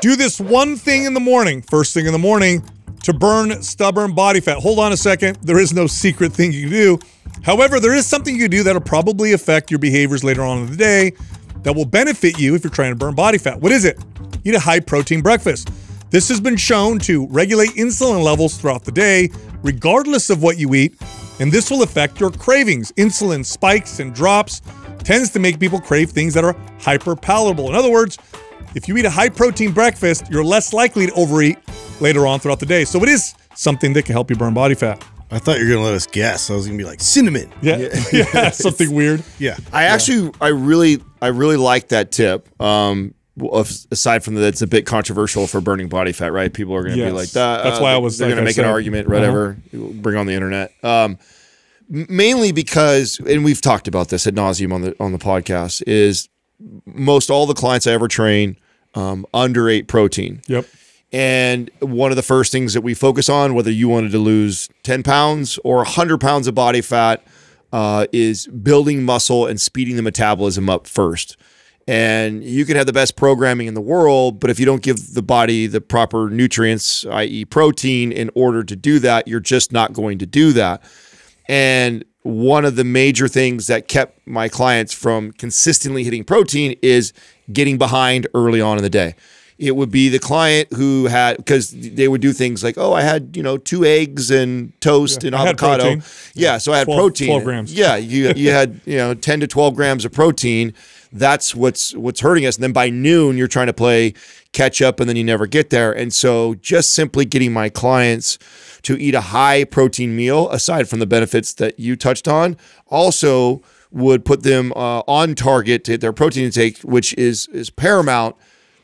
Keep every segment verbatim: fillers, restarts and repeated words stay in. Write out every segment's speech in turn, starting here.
Do this one thing in the morning, first thing in the morning, to burn stubborn body fat. Hold on a second. There is no secret thing you can do. However, there is something you can do that'll probably affect your behaviors later on in the day that will benefit you if you're trying to burn body fat. What is it? Eat a high-protein breakfast. This has been shown to regulate insulin levels throughout the day, regardless of what you eat, and this will affect your cravings. Insulin spikes and drops tends to make people crave things that are hyper-palatable. In other words, if you eat a high-protein breakfast, you're less likely to overeat later on throughout the day. So it is something that can help you burn body fat. I thought you were going to let us guess. I was going to be like, cinnamon. Yeah, yeah. yeah something weird. Yeah. I actually, yeah. I really, I really like that tip. Um, aside from that, it's a bit controversial for burning body fat, right? People are going to yes. be like, that. That's uh, why I was they're like going to make said. an argument, whatever, uh-huh. bring on the internet. Um, mainly because, and we've talked about this ad nauseum on the, on the podcast, is most all the clients I ever train um, underate protein. Yep. And one of the first things that we focus on, whether you wanted to lose ten pounds or one hundred pounds of body fat, uh, is building muscle and speeding the metabolism up first. And you can have the best programming in the world, but if you don't give the body the proper nutrients, that is protein, in order to do that, you're just not going to do that. And one of the major things that kept my clients from consistently hitting protein is getting behind early on in the day. It would be the client who had, because they would do things like, oh, I had, you know, two eggs and toast yeah, and avocado. Yeah, so I had twelve, protein. twelve grams. Yeah, you, you had, you know, ten to twelve grams of protein. That's what's, what's hurting us. And then by noon, you're trying to play catch up and then you never get there. And so just simply getting my clients to eat a high protein meal, aside from the benefits that you touched on, also would put them uh, on target to hit their protein intake, which is, is paramount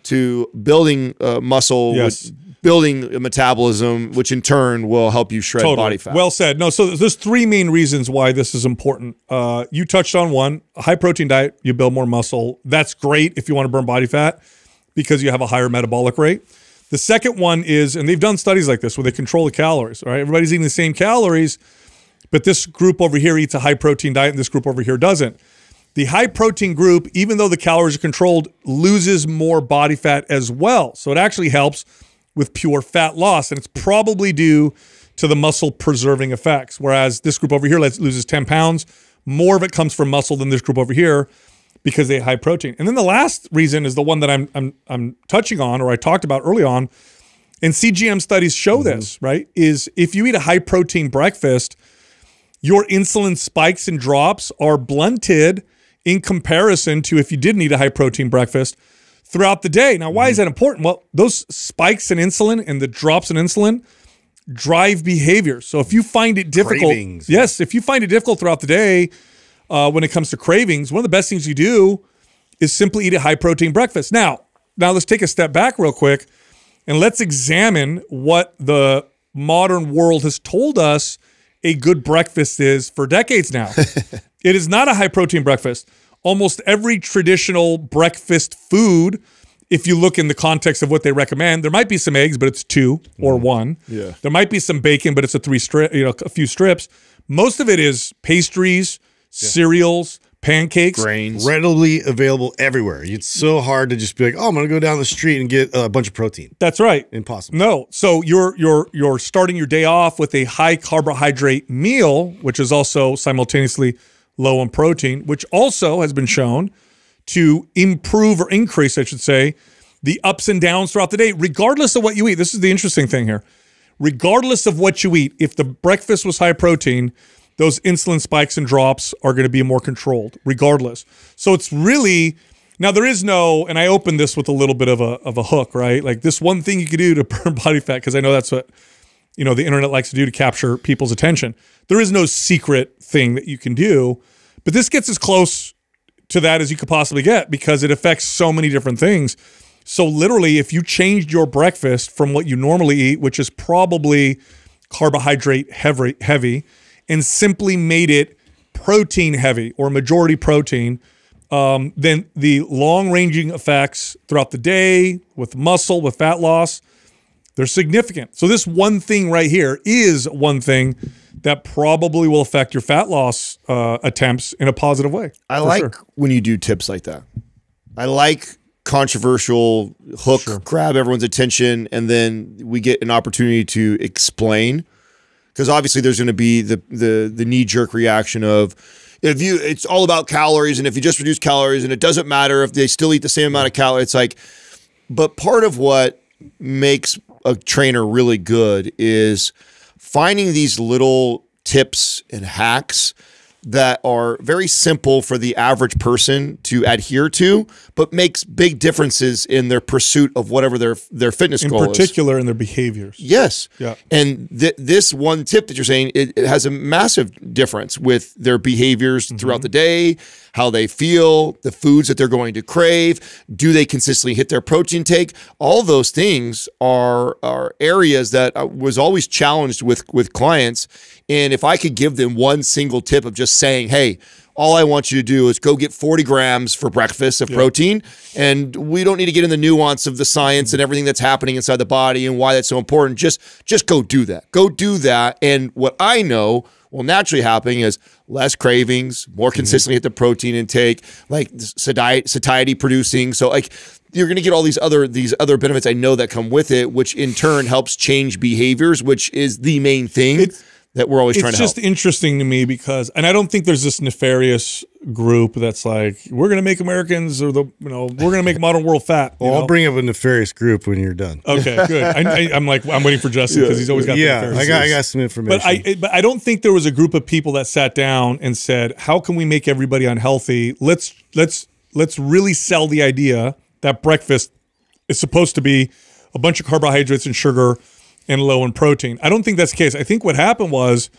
to building uh, muscle, yes. with building metabolism, which in turn will help you shred totally. body fat. Well said. No, so there's three main reasons why this is important. Uh, you touched on one, a high protein diet, you build more muscle. That's great if you want to burn body fat because you have a higher metabolic rate. The second one is, and they've done studies like this where they control the calories, right? Everybody's eating the same calories, but this group over here eats a high protein diet and this group over here doesn't. The high protein group, even though the calories are controlled, loses more body fat as well. So it actually helps with pure fat loss, and it's probably due to the muscle preserving effects. Whereas this group over here loses ten pounds, more of it comes from muscle than this group over here because they have high protein. And then the last reason is the one that I'm, I'm, I'm touching on, or I talked about early on, and C G M studies show mm-hmm. this, right? Is if you eat a high protein breakfast, your insulin spikes and drops are blunted in comparison to if you didn't eat a high-protein breakfast throughout the day. Now, why is that important? Well, those spikes in insulin and the drops in insulin drive behavior. So if you find it difficult, cravings. yes, if you find it difficult throughout the day uh, when it comes to cravings, one of the best things you do is simply eat a high-protein breakfast. Now, now let's take a step back real quick and let's examine what the modern world has told us a good breakfast is for decades now. It is not a high-protein breakfast. Almost every traditional breakfast food, if you look in the context of what they recommend, there might be some eggs, but it's two or one. Yeah. There might be some bacon, but it's a three strip, you know, a few strips. Most of it is pastries, yeah. cereals, pancakes, grains, readily available everywhere. It's so hard to just be like, oh, I'm going to go down the street and get a bunch of protein. That's right. Impossible. No. So you're you're you're starting your day off with a high carbohydrate meal, which is also simultaneously low in protein, which also has been shown to improve or increase, I should say, the ups and downs throughout the day, regardless of what you eat. This is the interesting thing here. Regardless of what you eat, if the breakfast was high protein, those insulin spikes and drops are going to be more controlled, regardless. So it's really, now there is no, and I opened this with a little bit of a, of a hook, right? Like this one thing you could do to burn body fat, because I know that's what, you know, the internet likes to do to capture people's attention. There is no secret thing that you can do, but this gets as close to that as you could possibly get because it affects so many different things. So literally, if you changed your breakfast from what you normally eat, which is probably carbohydrate heavy, heavy and simply made it protein heavy or majority protein, um, then the long-ranging effects throughout the day with muscle, with fat loss, they're significant. So this one thing right here is one thing that probably will affect your fat loss uh, attempts in a positive way. I like sure. when you do tips like that. I like controversial hook, sure. grab everyone's attention, and then we get an opportunity to explain. Because obviously there's going to be the the the knee-jerk reaction of, if you, it's all about calories, and if you just reduce calories, and it doesn't matter if they still eat the same amount of calories. It's like, but part of what makes a trainer really good is finding these little tips and hacks that are very simple for the average person to adhere to, but makes big differences in their pursuit of whatever their their fitness in goal is. In particular, in their behaviors. Yes. Yeah. And th this one tip that you're saying, it, it has a massive difference with their behaviors mm-hmm. throughout the day, how they feel, the foods that they're going to crave, do they consistently hit their protein take? All those things are, are areas that I was always challenged with, with clients. And if I could give them one single tip of just saying, hey, all I want you to do is go get forty grams for breakfast of yeah. protein, and we don't need to get in the nuance of the science and everything that's happening inside the body and why that's so important. Just, just go do that. Go do that. And what I know will naturally happen is less cravings, more consistently mm-hmm. hit the protein intake, like satiety, satiety producing. So like you're going to get all these other these other benefits I know that come with it, which in turn helps change behaviors, which is the main thing. It's that we're always trying to help. It's just interesting to me because, and I don't think there's this nefarious group that's like, we're going to make Americans or the, you know, we're going to make modern world fat. Well, know? I'll bring up a nefarious group when you're done. Okay, good. I, I, I'm like, I'm waiting for Justin because yeah. he's always got yeah, the nefarious. Yeah, I got, I got some information. But I, but I don't think there was a group of people that sat down and said, how can we make everybody unhealthy? Let's, let's, let's really sell the idea that breakfast is supposed to be a bunch of carbohydrates and sugar and low in protein. I don't think that's the case. I think what happened was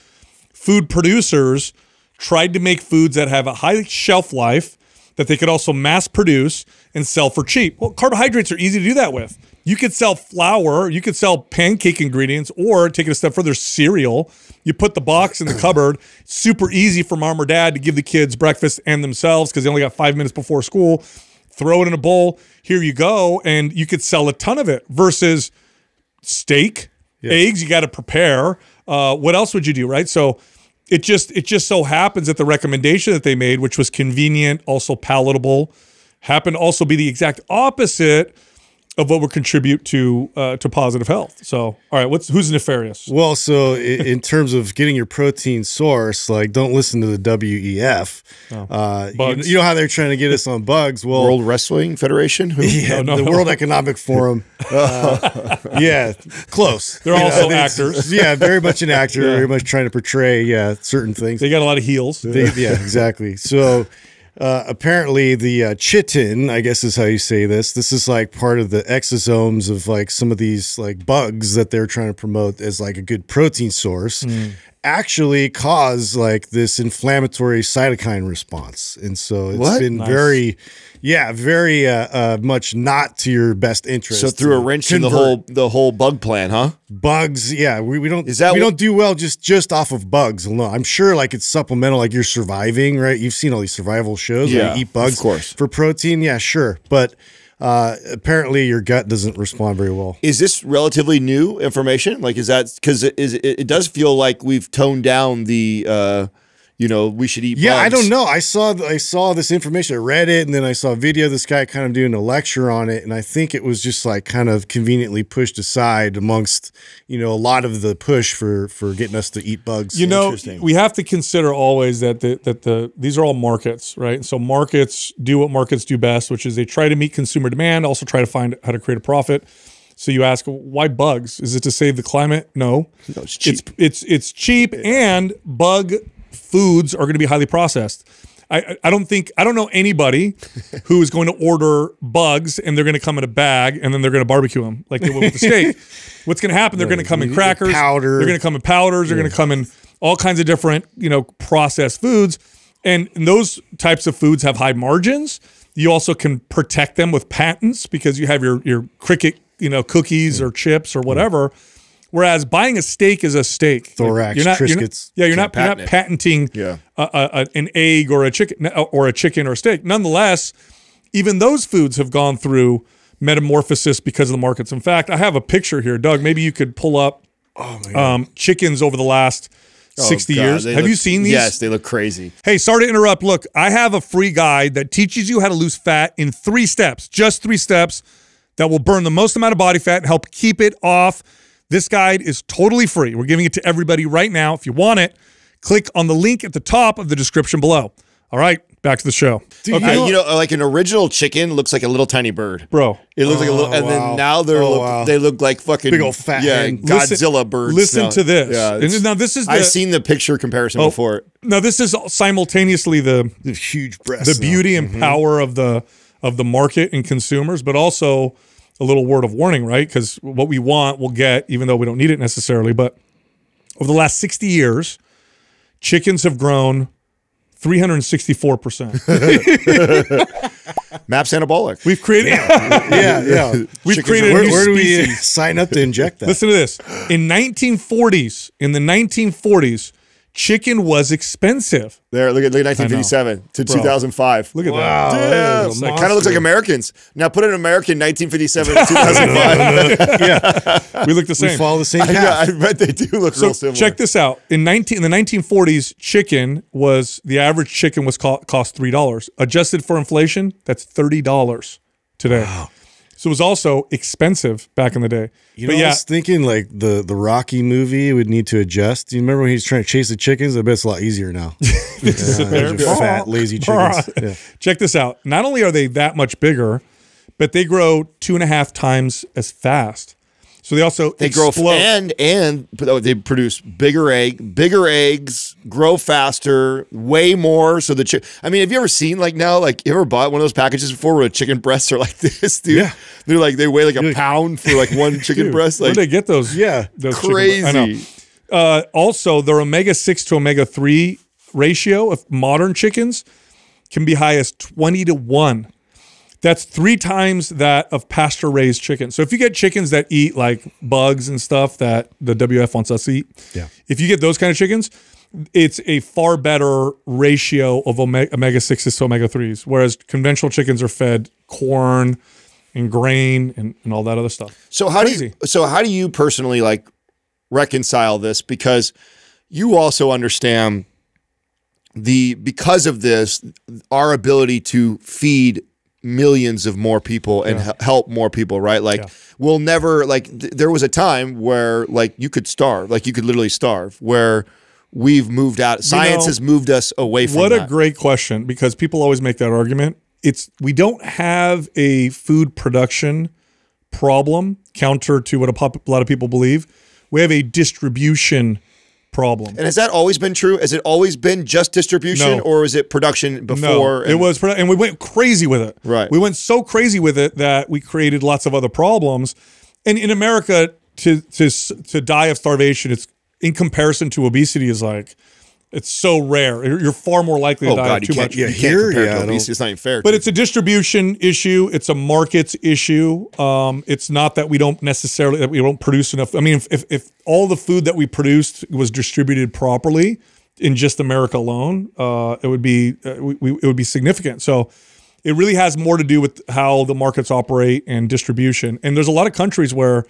food producers tried to make foods that have a high shelf life that they could also mass produce and sell for cheap. Well, carbohydrates are easy to do that with. You could sell flour, you could sell pancake ingredients, or take it a step further, cereal. You put the box in the cupboard, super easy for mom or dad to give the kids breakfast and themselves because they only got five minutes before school. Throw it in a bowl, here you go, and you could sell a ton of it versus steak, yes. eggs, you got to prepare. Uh, what else would you do, right? So it just it just so happens that the recommendation that they made, which was convenient, also palatable, happened to also be the exact opposite of what would contribute to uh, to positive health. So, all right, what's who's nefarious? Well, so in terms of getting your protein source, like don't listen to the W E F. Oh. Uh, you, you know how they're trying to get us on bugs. Well, World Wrestling Federation, who? Yeah, no, no, the no. World Economic Forum. Uh, yeah, close. They're also yeah, actors. Yeah, very much an actor. Yeah. Very much trying to portray yeah certain things. They got a lot of heels. They, yeah, exactly. So. Uh, apparently the uh, chitin, I guess is how you say this. This is like part of the exosomes of like some of these like bugs that they're trying to promote as like a good protein source mm. actually cause like this inflammatory cytokine response. And so it's what? been nice. very, yeah, very uh, uh, much not to your best interest. So through a wrench in the whole, the whole bug plan, huh? Bugs. Yeah. We, we don't, is that we don't do well just, just off of bugs alone. I'm sure like it's supplemental, like you're surviving, right? You've seen all these survival shows yeah, where you eat bugs of course. for protein. Yeah, sure. But uh, apparently your gut doesn't respond very well. Is this relatively new information? Like, is that, cause it, is, it, it does feel like we've toned down the, uh, you know, we should eat yeah, bugs. I don't know. I saw, I saw this information. I read it, and then I saw a video of this guy kind of doing a lecture on it, and I think it was just like kind of conveniently pushed aside amongst, you know, a lot of the push for for getting us to eat bugs. You know, we have to consider always that the, that the these are all markets, right? And so markets do what markets do best, which is they try to meet consumer demand, also try to find how to create a profit. So you ask, why bugs? Is it to save the climate? No, no it's cheap. It's it's, it's cheap, yeah. and bug foods are going to be highly processed. I, I don't think, I don't know anybody who is going to order bugs and they're going to come in a bag and then they're going to barbecue them like they would with the steak. What's going to happen? They're going to come in crackers, powder. They're going to come in powders, yeah. they're going to come in all kinds of different, you know, processed foods. And those types of foods have high margins. You also can protect them with patents because you have your, your cricket, you know, cookies yeah. or chips or whatever. Yeah. Whereas buying a steak is a steak. Thorax, you're not, Triscuits. You're not, yeah, you're not, patent you're not patenting yeah. a, a, an egg or a chicken or a chicken or a steak. Nonetheless, even those foods have gone through metamorphosis because of the markets. In fact, I have a picture here. Doug, maybe you could pull up oh my God. Um, chickens over the last Oh, sixty God, years. Have look, you seen these? Yes, they look crazy. Hey, sorry to interrupt. Look, I have a free guide that teaches you how to lose fat in three steps, just three steps, that will burn the most amount of body fat and help keep it off. This guide is totally free. We're giving it to everybody right now. If you want it, click on the link at the top of the description below. All right, back to the show. Dude, okay. You know, you know, like an original chicken looks like a little tiny bird, bro. It looks oh, like a little, and wow. then now they're oh, look, wow. they look like fucking big old fat, yeah, man. Godzilla birds. Listen now. to this. Yeah, and now this is. The, I've seen the picture comparison oh, before. Now this is simultaneously the, the huge breasts, the beauty and mm-hmm. power of the of the market and consumers, but also a little word of warning, right? Because what we want, we'll get, even though we don't need it necessarily. But over the last sixty years, chickens have grown three hundred sixty-four percent. MAPS anabolic. We've created yeah, yeah. yeah. We've Chickens created a new where, where species. do we sign up to inject that? Listen to this. In nineteen forties, in the nineteen forties, chicken was expensive. There, look at, look at nineteen fifty-seven to Bro. two thousand five. Look at wow, that. that like, kind of looks like Americans. Now put an American nineteen fifty-seven to two thousand five. Yeah. We look the same. We follow the same path. I, I bet they do look so real similar. Check this out. In, nineteen, in the nineteen forties, chicken was, the average chicken was co cost three dollars. Adjusted for inflation, that's thirty dollars today. Wow. So it was also expensive back in the day. You but know, yeah. I was thinking like the the Rocky movie would need to adjust. Do you remember when he was trying to chase the chickens? I bet it's a lot easier now. yeah, fat, lazy chickens. Yeah. Check this out. Not only are they that much bigger, but they grow two and a half times as fast. So they also they explode. grow and and oh, they produce bigger egg, bigger eggs, grow faster, way more. So the chick. I mean, have you ever seen like now, like you ever bought one of those packages before where chicken breasts are like this, dude? Yeah. They're like, they weigh like a You're pound like, for like one chicken dude, breast. Like, where they get those? Yeah. Those crazy. I know. Uh, also, their omega six to omega three ratio of modern chickens can be high as twenty to one. That's three times that of pasture-raised chickens. So if you get chickens that eat like bugs and stuff that the W F wants us to eat, yeah. if you get those kind of chickens, it's a far better ratio of omega sixes to omega threes, whereas conventional chickens are fed corn and grain and, and all that other stuff. So how Crazy. do you, so how do you personally like reconcile this? Because you also understand the because of this, our ability to feed millions of more people and yeah. help more people, right? Like yeah. we'll never like th there was a time where like you could starve, like you could literally starve, where we've moved out. Science you know, has moved us away from what that. What a great question, because people always make that argument. It's we don't have a food production problem, counter to what a, pop, a lot of people believe. We have a distribution problem. And has that always been true? Has it always been just distribution, no. or was it production before? No, and it was, and we went crazy with it. Right. We went so crazy with it that we created lots of other problems. And in America, to to to die of starvation, it's in comparison to obesity is like, it's so rare. You're far more likely to oh, die God, of too you much. Yeah, you here, can't yeah, to obesity. It's not even fair. But it's a distribution issue. It's a markets issue. Um, it's not that we don't necessarily that we don't produce enough. I mean, if, if if all the food that we produced was distributed properly in just America alone, uh, it would be uh, we, we, it would be significant. So it really has more to do with how the markets operate and distribution. And there's a lot of countries where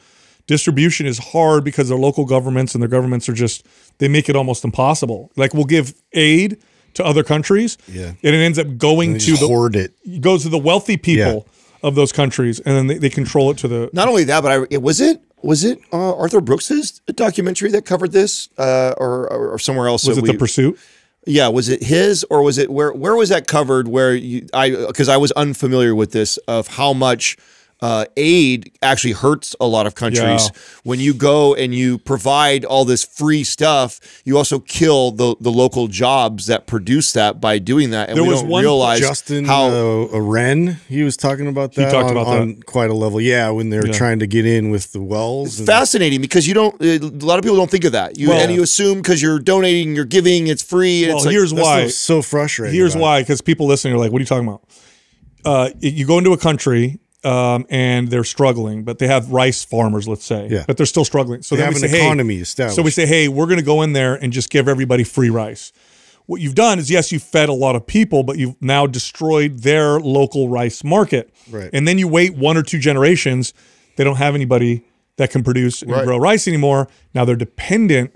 distribution is hard because their local governments and their governments are just, they make it almost impossible. Like we'll give aid to other countries yeah. and it ends up going to the, hoard it. It goes to the wealthy people yeah. of those countries, and then they, they control it to the- Not only that, but I, it, was it was it uh, Arthur Brooks's documentary that covered this uh, or, or, or somewhere else? Was it we, The Pursuit? Yeah, was it his or was it, where Where was that covered where you, I, because I was unfamiliar with this, of how much Uh, aid actually hurts a lot of countries. Yeah. When you go and you provide all this free stuff, you also kill the the local jobs that produce that by doing that. And there we was don't one realize Justin how uh, Wren he was talking about that, he talked on, about that on quite a level. Yeah, when they were yeah. trying to get in with the wells. It's fascinating because you don't. A lot of people don't think of that. You well, and you assume because you're donating, you're giving, it's free. And well, it's like, here's why so frustrating. Here's why, because people listening are like, "What are you talking about?" Uh, you go into a country. Um, and they're struggling, but they have rice farmers, let's say, yeah. but they're still struggling. So they have an say, economy hey, established. So we say, hey, we're going to go in there and just give everybody free rice. What you've done is, yes, you fed a lot of people, but you've now destroyed their local rice market. Right. And then you wait one or two generations, they don't have anybody that can produce and right. grow rice anymore. Now they're dependent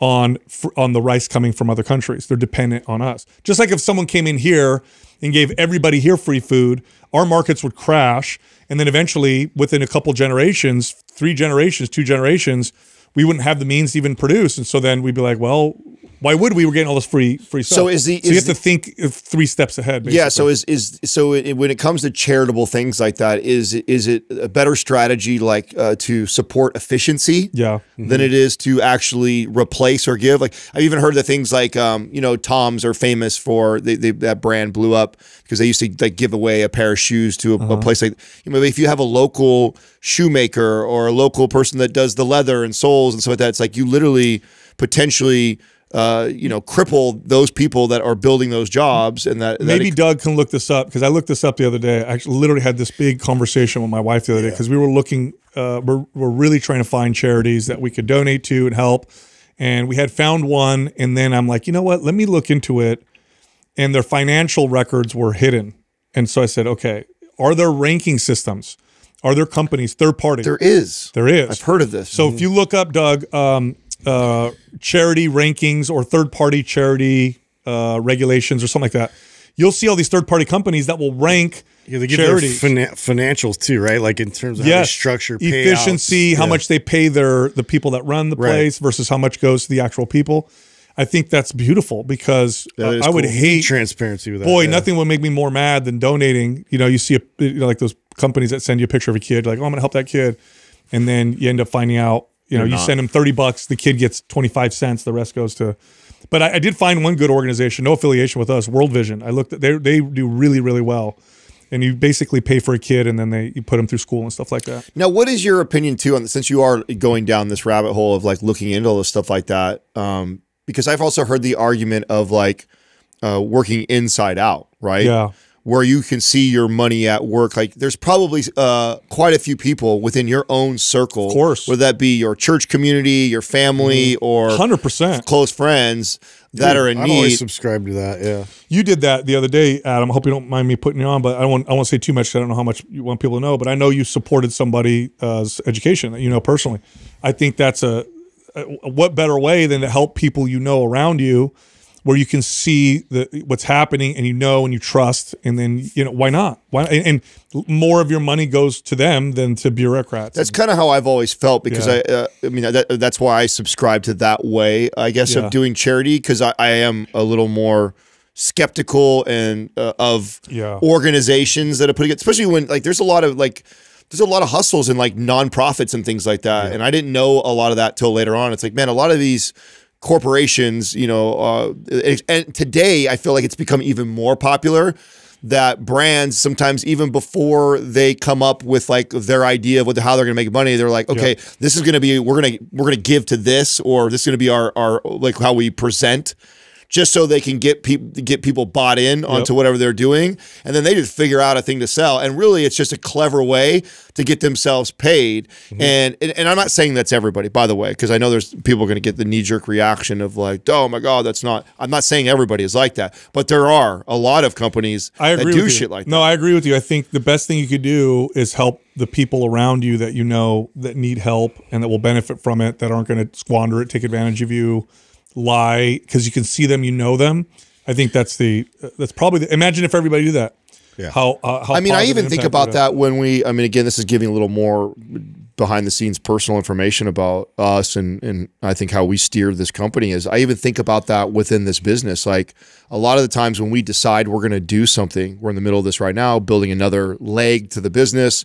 on on the rice coming from other countries. They're dependent on us. Just like if someone came in here and gave everybody here free food, our markets would crash, and then eventually, within a couple generations, three generations, two generations, we wouldn't have the means to even produce. And so then we'd be like, well, why would we? We're getting all this free free stuff. So is the so you is have the, to think three steps ahead, basically. Yeah. So is is so it, when it comes to charitable things like that, is is it a better strategy like uh, to support efficiency? Yeah. Mm-hmm. Than it is to actually replace or give. Like I've even heard that things like um, you know, Tom's are famous for they, they, that brand blew up because they used to like give away a pair of shoes to a, uh-huh. a place like you know if you have a local shoemaker or a local person that does the leather and soles and stuff like that. It's like you literally potentially. Uh, you know, cripple those people that are building those jobs. And that, that maybe Doug can look this up, because I looked this up the other day. I actually literally had this big conversation with my wife the other yeah. day, because we were looking, uh, we're, we're really trying to find charities that we could donate to and help. And we had found one. And then I'm like, you know what, let me look into it. And their financial records were hidden. And so I said, okay, are there ranking systems? Are there companies, third party? There is. There is. I've heard of this. So mm-hmm. if you look up, Doug, um, Uh, charity rankings or third-party charity uh, regulations or something like that, you'll see all these third-party companies that will rank yeah, they give charities. Their fin financials too, right? Like in terms of yes. how they structure payouts. Efficiency, how yeah. much they pay their the people that run the right. place versus how much goes to the actual people. I think that's beautiful, because that uh, I cool. would hate transparency with that. Boy, yeah. nothing would make me more mad than donating. You know, you see a, you know, like those companies that send you a picture of a kid, like, oh, I'm going to help that kid. And then you end up finding out, you know, They're you not. send him thirty bucks, the kid gets twenty-five cents, the rest goes to, but I, I did find one good organization, no affiliation with us, World Vision. I looked at, they, they do really, really well. And you basically pay for a kid, and then they you put them through school and stuff like that. Now, what is your opinion too, on since you are going down this rabbit hole of like looking into all this stuff like that? Um, because I've also heard the argument of like uh, working inside out, right? Yeah. Where you can see your money at work. Like there's probably uh, quite a few people within your own circle. Of course. Whether that be your church community, your family, mm-hmm. or one hundred percent close friends that Dude, are in I've need. I always subscribe to that, yeah. You did that the other day, Adam. I hope you don't mind me putting you on, but I won't, I won't say too much because I don't know how much you want people to know, but I know you supported somebody's education that you know personally. I think that's a, a what better way than to help people you know around you, where you can see the, what's happening, and you know, and you trust, and then, you know, why not? Why, and, and more of your money goes to them than to bureaucrats. That's kind of how I've always felt, because yeah. I, uh, I mean, that, that's why I subscribe to that way, I guess, yeah. of doing charity, because I, I am a little more skeptical and uh, of yeah. organizations that are putting it, especially when like there's a lot of like, there's a lot of hustles in like nonprofits and things like that, yeah. and I didn't know a lot of that till later on. It's like, man, a lot of these corporations, you know, uh, and today I feel like it's become even more popular that brands sometimes, even before they come up with like their idea of what the, how they're going to make money, they're like, okay, yeah. this is going to be, we're going to, we're going to give to this, or this is going to be our, our, like how we present, just so they can get people, get people bought in onto yep. whatever they're doing. And then they just figure out a thing to sell. And really it's just a clever way to get themselves paid. Mm-hmm. and, and, and I'm not saying that's everybody, by the way, because I know there's people going to get the knee jerk reaction of like, oh my God, that's not, I'm not saying everybody is like that, but there are a lot of companies I agree that do shit like that. No, I agree with you. I think the best thing you could do is help the people around you that you know that need help and that will benefit from it, that aren't going to squander it, take advantage of you, lie, because you can see them, you know them. I think that's the that's probably the, imagine if everybody did that. Yeah. How, uh, how I mean, I even think about that when we. I mean, again, this is giving a little more behind the scenes personal information about us, and and I think how we steer this company is. I even think about that within this business. Like a lot of the times when we decide we're going to do something, we're in the middle of this right now, building another leg to the business,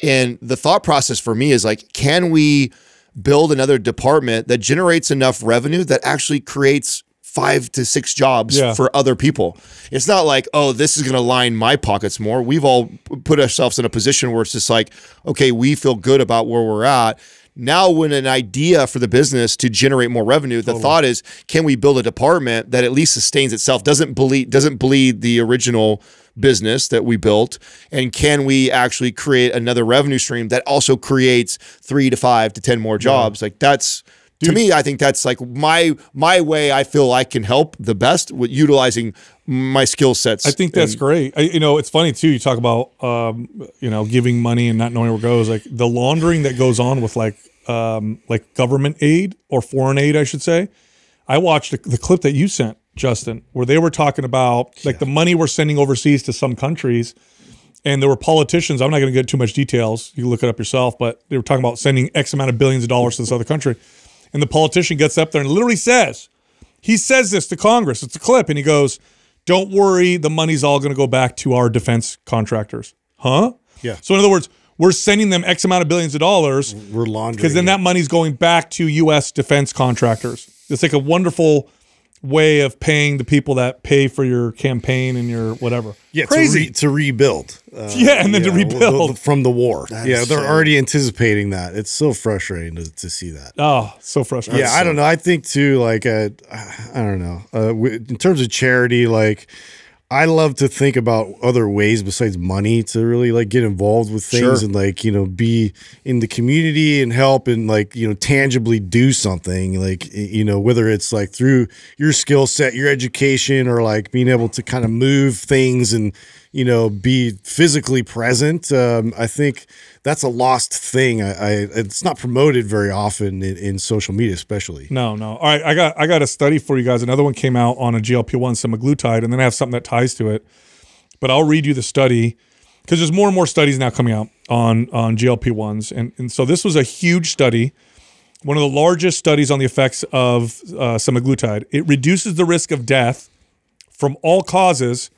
and the thought process for me is like, can we build another department that generates enough revenue that actually creates five to six jobs yeah. for other people? It's not like, oh, this is going to line my pockets more. We've all put ourselves in a position where it's just like, okay, we feel good about where we're at. Now, when an idea for the business to generate more revenue, the oh, thought is, can we build a department that at least sustains itself, doesn't bleed, doesn't bleed the original business that we built, and can we actually create another revenue stream that also creates three to five to ten more jobs? Yeah. Like that's Dude. To me, I think that's like my my way. I feel I can help the best with utilizing my skill sets. I think that's great. I, you know, it's funny too. You talk about um, you know, giving money and not knowing where it goes. Like the laundering that goes on with like um, like government aid or foreign aid, I should say. I watched the clip that you sent, Justin, where they were talking about like yeah. the money we're sending overseas to some countries. And there were politicians. I'm not going to get too much details. You can look it up yourself. But they were talking about sending X amount of billions of dollars to this other country. And the politician gets up there and literally says, he says this to Congress. It's a clip. And he goes, don't worry. The money's all going to go back to our defense contractors. Huh? Yeah. So in other words, we're sending them X amount of billions of dollars. We're laundering. Because then it. that money's going back to U S defense contractors. It's like a wonderful way of paying the people that pay for your campaign and your whatever. Yeah, crazy. To, re to rebuild. Uh, yeah, and then yeah, to rebuild. From the war. That's yeah, they're so already anticipating that. It's so frustrating to, to see that. Oh, so frustrating. Yeah, so I don't know. I think, too, like, uh, I don't know. Uh, in terms of charity, like, I love to think about other ways besides money to really like get involved with things sure. and like, you know, be in the community and help and like, you know, tangibly do something like, you know, whether it's like through your skill set, your education, or like being able to kind of move things and, you know, be physically present. Um, I think that's a lost thing. I, I it's not promoted very often in, in social media, especially. No, no. All right, I got I got a study for you guys. Another one came out on a G L P one semaglutide, and then I have something that ties to it. But I'll read you the study because there's more and more studies now coming out on on G L P ones, and and so this was a huge study, one of the largest studies on the effects of uh, semaglutide. It reduces the risk of death from all causes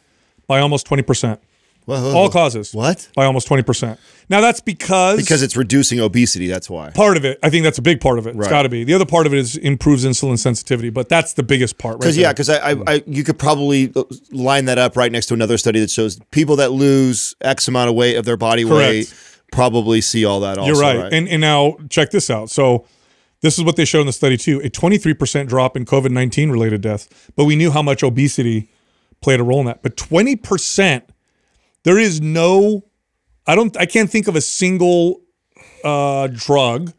by almost twenty percent. Whoa. All causes. What? By almost twenty percent. Now, that's because... Because it's reducing obesity, that's why. Part of it. I think that's a big part of it. Right. It's got to be. The other part of it is improves insulin sensitivity, but that's the biggest part, right? Because, yeah, because I, I, I, you could probably line that up right next to another study that shows people that lose X amount of weight of their body Correct. weight probably see all that also. You're right. right? And, and now, check this out. So... this is what they showed in the study too, a twenty-three percent drop in COVID nineteen related deaths, but we knew how much obesity played a role in that. But twenty percent, there is no, I don't, I can't think of a single uh, drug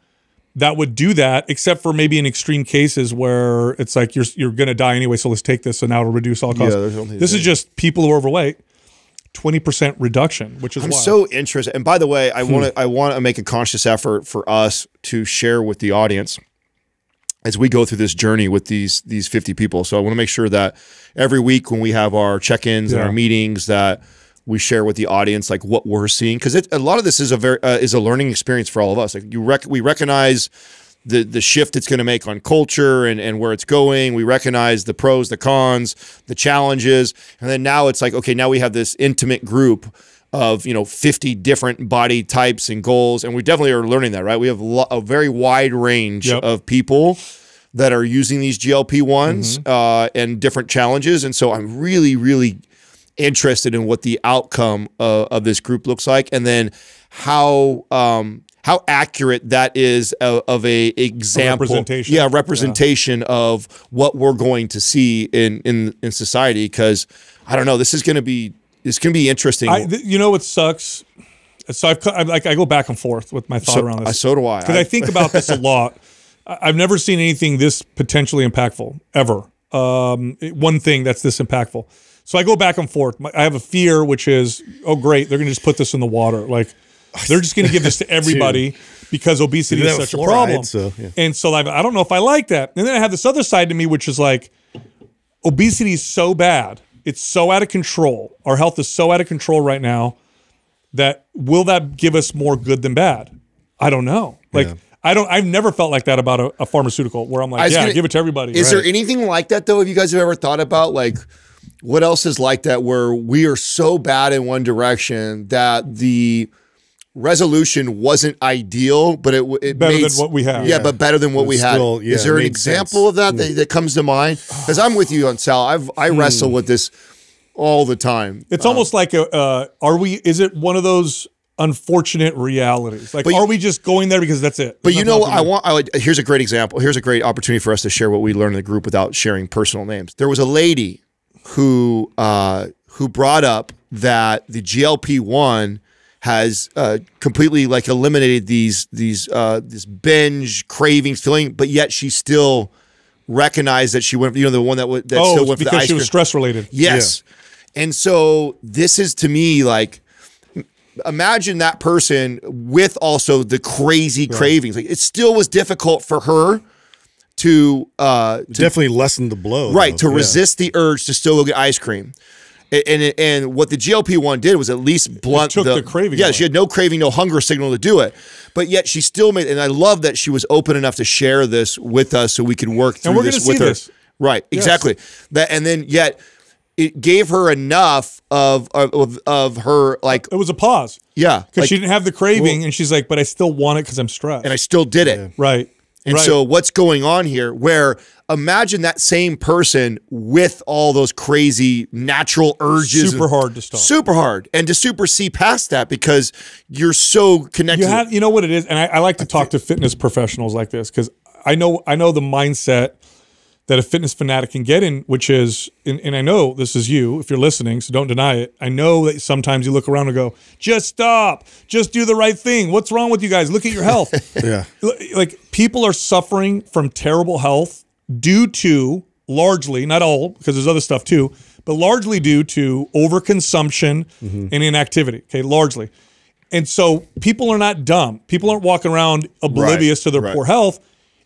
that would do that, except for maybe in extreme cases where it's like, you're, you're going to die anyway, so let's take this, so now it'll reduce all causes. Yeah, this is just people who are overweight. twenty percent reduction, which is I'm wild. so interested. And by the way, I hmm. want to I want to make a conscious effort for us to share with the audience as we go through this journey with these these fifty people. So I want to make sure that every week when we have our check-ins yeah. and our meetings that we share with the audience like what we're seeing, because a lot of this is a very uh, is a learning experience for all of us. Like you rec we recognize the the shift it's going to make on culture and, and where it's going. We recognize the pros, the cons, the challenges. And then now it's like, okay, now we have this intimate group of, you know, fifty different body types and goals. And we definitely are learning that, right? We have a very wide range yep. of people that are using these G L P ones mm-hmm. uh, and different challenges. And so I'm really, really interested in what the outcome of, of this group looks like. And then how... Um, how accurate that is of, of a example, a representation. yeah, representation yeah. of what we're going to see in in, in society. Because I don't know, this is going to be it's going to be interesting. I, you know what sucks? So I've I, like I go back and forth with my thought so, around this. So do I. Because I, I think about this a lot. I've never seen anything this potentially impactful ever. Um, one thing that's this impactful. So I go back and forth. I have a fear, which is, oh great, they're going to just put this in the water, like. They're just going to give this to everybody because obesity is such a problem. So, yeah. And so like, I don't know if I like that. And then I have this other side to me, which is like, obesity is so bad. It's so out of control. Our health is so out of control right now that will that give us more good than bad? I don't know. Like, yeah. I don't, I've never felt like that about a, a pharmaceutical where I'm like, yeah, gonna, give it to everybody. Is right. there anything like that though? Have you guys have ever thought about like, what else is like that where we are so bad in one direction that the resolution wasn't ideal, but it, it better made, than what we have. Yeah, yeah. but better than what it's we had. Still, yeah, Is there an example sense. of that, mm. that that comes to mind? Because I'm with you on Sal. I've I mm. wrestle with this all the time. It's um, almost like a uh, are we? Is it one of those unfortunate realities? Like, but, are we just going there because that's it? There's but you know, I want. I, here's a great example. Here's a great opportunity for us to share what we learned in the group without sharing personal names. There was a lady who uh, who brought up that the G L P one has uh, completely like eliminated these these uh, this binge cravings feeling, but yet she still recognized that she went. You know, the one that that oh, still went for the ice cream because she was stress related. Yes, yeah. And so this is to me like. Imagine that person with also the crazy right. cravings. Like it still was difficult for her to, uh, to definitely lessen the blow, right? Though. To yeah. resist the urge to still go get ice cream. And, and and what the G L P one did was at least blunt took the, the craving. Yeah, away. She had no craving, no hunger signal to do it, but yet she still made. And I love that she was open enough to share this with us, so we could work through and we're this with see her. This. Right? Yes. Exactly. That and then yet. It gave her enough of of of her like it was a pause, yeah, because like, she didn't have the craving, well, and she's like, but I still want it because I'm stressed, and I still did it, yeah. right? And right. so what's going on here? Where imagine that same person with all those crazy natural urges, super and, hard to stop, super hard, and to super see past that because you're so connected. You, have, you know what it is, and I, I like to talk to fitness professionals like this because I know I know the mindset that a fitness fanatic can get in, which is, and, and I know this is you, if you're listening, so don't deny it. I know that sometimes you look around and go, just stop, just do the right thing. What's wrong with you guys? Look at your health. yeah. Like people are suffering from terrible health due to largely, not all, because there's other stuff too, but largely due to overconsumption mm-hmm. and inactivity, okay, largely. And so people are not dumb. People aren't walking around oblivious right. to their right. poor health.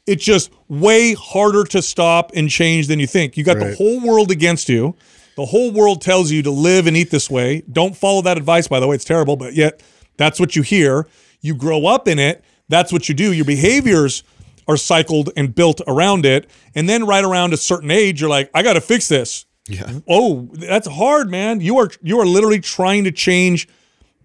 It's just way harder to stop and change than you think. You got right. the whole world against you. The whole world tells you to live and eat this way. Don't follow that advice, by the way. It's terrible, but yet that's what you hear. You grow up in it. That's what you do. Your behaviors are cycled and built around it. And then right around a certain age, you're like, I got to fix this. Yeah. Oh, that's hard, man. You are, you are literally trying to change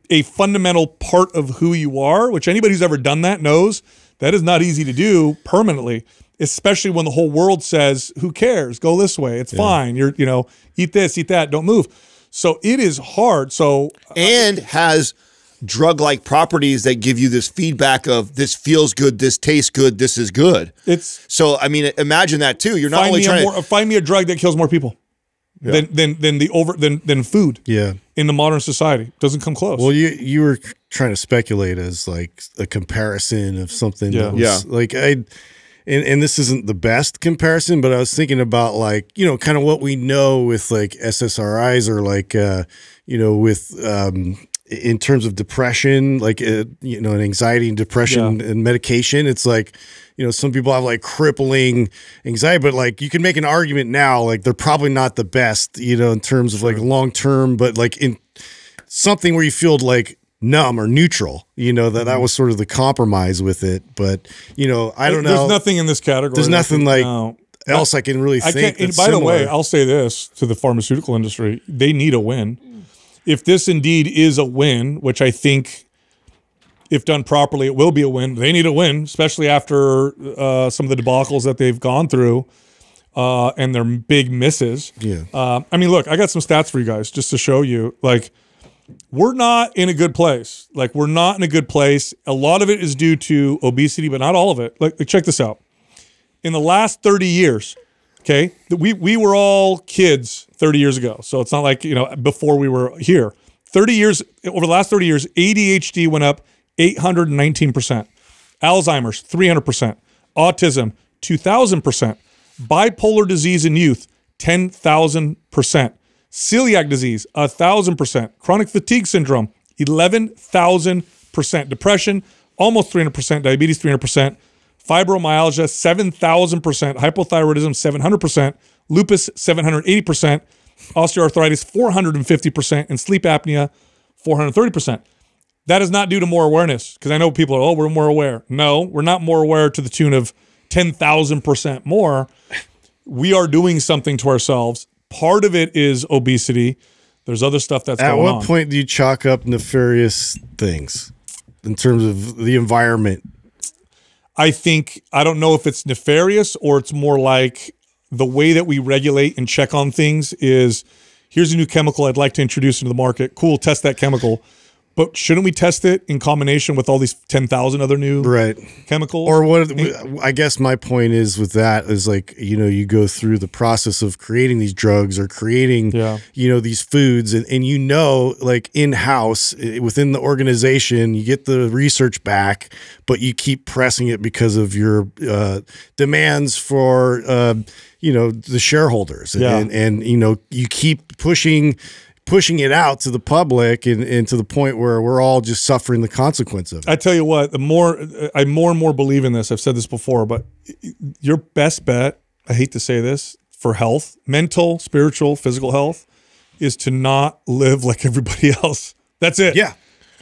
a fundamental part of who you are, which anybody who's ever done that knows. That is not easy to do permanently, especially when the whole world says, who cares? Go this way. It's yeah. fine. You're, you know, eat this, eat that, don't move. So it is hard. So and I, has drug-like properties that give you this feedback of this feels good, this tastes good, this is good. It's so I mean, imagine that too. You're not only trying more, to find me a drug that kills more people. Yeah. Than, than than the over than than food. Yeah, in the modern society doesn't come close. Well, you you were trying to speculate as like a comparison of something. Yeah, that was, yeah. Like I, and and this isn't the best comparison, but I was thinking about like you know kind of what we know with like S S R Is or like uh, you know with um, in terms of depression, like uh, you know, and anxiety and depression yeah. and medication. It's like. You know, some people have like crippling anxiety, but like you can make an argument now, like they're probably not the best, you know, in terms of like long term, but like in something where you feel like numb or neutral, you know, that that was sort of the compromise with it. But, you know, I don't know. There's nothing in this category. There's nothing like no. else I can really I think. And by similar. the way, I'll say this to the pharmaceutical industry, they need a win. If this indeed is a win, which I think. If done properly, it will be a win. They need a win, especially after uh, some of the debacles that they've gone through uh, and their big misses. Yeah. Uh, I mean, look, I got some stats for you guys just to show you. Like, we're not in a good place. Like, we're not in a good place. A lot of it is due to obesity, but not all of it. Like, like check this out. In the last thirty years, okay, we, we were all kids thirty years ago. So it's not like, you know, before we were here. thirty years, over the last thirty years, A D H D went up eight hundred nineteen percent, Alzheimer's three hundred percent, autism two thousand percent, bipolar disease in youth ten thousand percent, celiac disease one thousand percent, chronic fatigue syndrome eleven thousand percent, depression almost three hundred percent, diabetes three hundred percent, fibromyalgia seven thousand percent, hypothyroidism seven hundred percent, lupus seven hundred eighty percent, osteoarthritis four hundred fifty percent, and sleep apnea four hundred thirty percent. That is not due to more awareness, because I know people are, oh, we're more aware. No, we're not more aware to the tune of ten thousand percent more. We are doing something to ourselves. Part of it is obesity. There's other stuff that's going on. At what point do you chalk up nefarious things in terms of the environment? I think, I don't know if it's nefarious or it's more like the way that we regulate and check on things is, here's a new chemical I'd like to introduce into the market. Cool, test that chemical. But shouldn't we test it in combination with all these ten thousand other new right. chemicals? Or what? I guess my point is with that is like, you know, you go through the process of creating these drugs or creating, yeah. you know, these foods and, and, you know, like in-house within the organization, you get the research back, but you keep pressing it because of your uh, demands for, uh, you know, the shareholders yeah. and, and, you know, you keep pushing pushing it out to the public and, and to the point where we're all just suffering the consequence of it. I tell you what, the more I more and more believe in this, I've said this before, but your best bet, I hate to say this, for health, mental, spiritual, physical health, is to not live like everybody else. That's it. Yeah.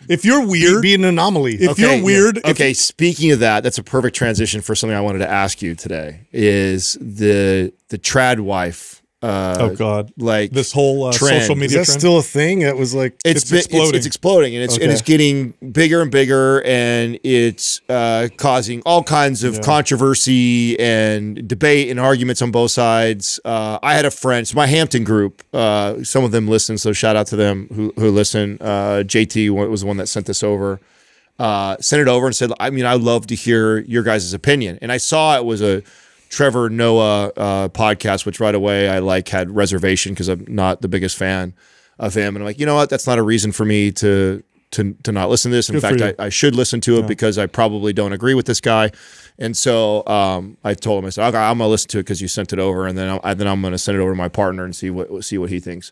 If you're weird, be, be an anomaly. If okay, you're weird. Yeah. Okay. If, speaking of that, that's a perfect transition for something I wanted to ask you today is the, the trad wife. Uh, oh God! Like this whole uh, social media. Is that trend still a thing? That was like it's, it's exploding. It's, it's exploding, and it's okay. and it's getting bigger and bigger, and it's uh, causing all kinds of yeah. controversy and debate and arguments on both sides. Uh, I had a friend, so my Hampton group. Uh, some of them listen, so shout out to them who who listen. Uh, J T was the one that sent this over, uh, sent it over, and said, I mean, I love to hear your guys' opinion, and I saw it was a Trevor Noah uh, podcast, which right away I like had reservation because I'm not the biggest fan of him. And I'm like, you know what? That's not a reason for me to to, to not listen to this. In Good fact, I, I should listen to it yeah. because I probably don't agree with this guy. And so um, I told him, I said, okay, I'm going to listen to it because you sent it over. And then, I'll, I, then I'm going to send it over to my partner and see what, see what he thinks.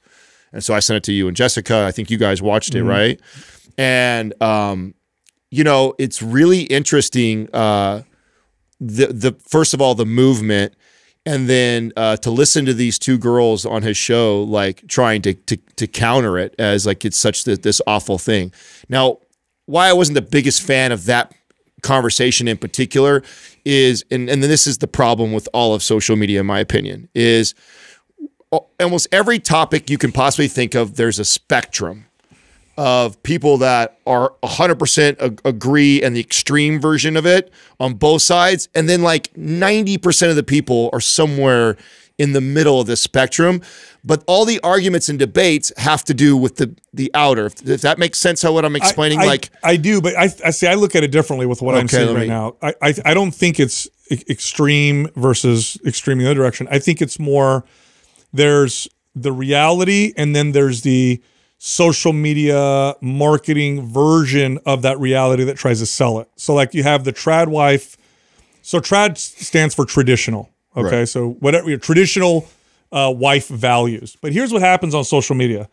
And so I sent it to you and Jessica. I think you guys watched it, mm-hmm. right? And, um, you know, it's really interesting uh, The, the first of all, the movement, and then uh, to listen to these two girls on his show, like trying to, to, to counter it as like it's such the, this awful thing. Now, why I wasn't the biggest fan of that conversation in particular is, and, and this is the problem with all of social media, in my opinion, is almost every topic you can possibly think of, there's a spectrum of people that are one hundred percent agree and the extreme version of it on both sides. And then like ninety percent of the people are somewhere in the middle of the spectrum. But all the arguments and debates have to do with the, the outer. If, if that makes sense, how what I'm explaining, I, I, like. I do, but I, I see, I look at it differently with what okay, I'm saying right me. now. I, I, I don't think it's extreme versus extreme in the other direction. I think it's more, there's the reality and then there's the social media marketing version of that reality that tries to sell it. So like you have the trad wife. So trad stands for traditional. Okay. Right. So whatever your traditional uh, wife values, but here's what happens on social media.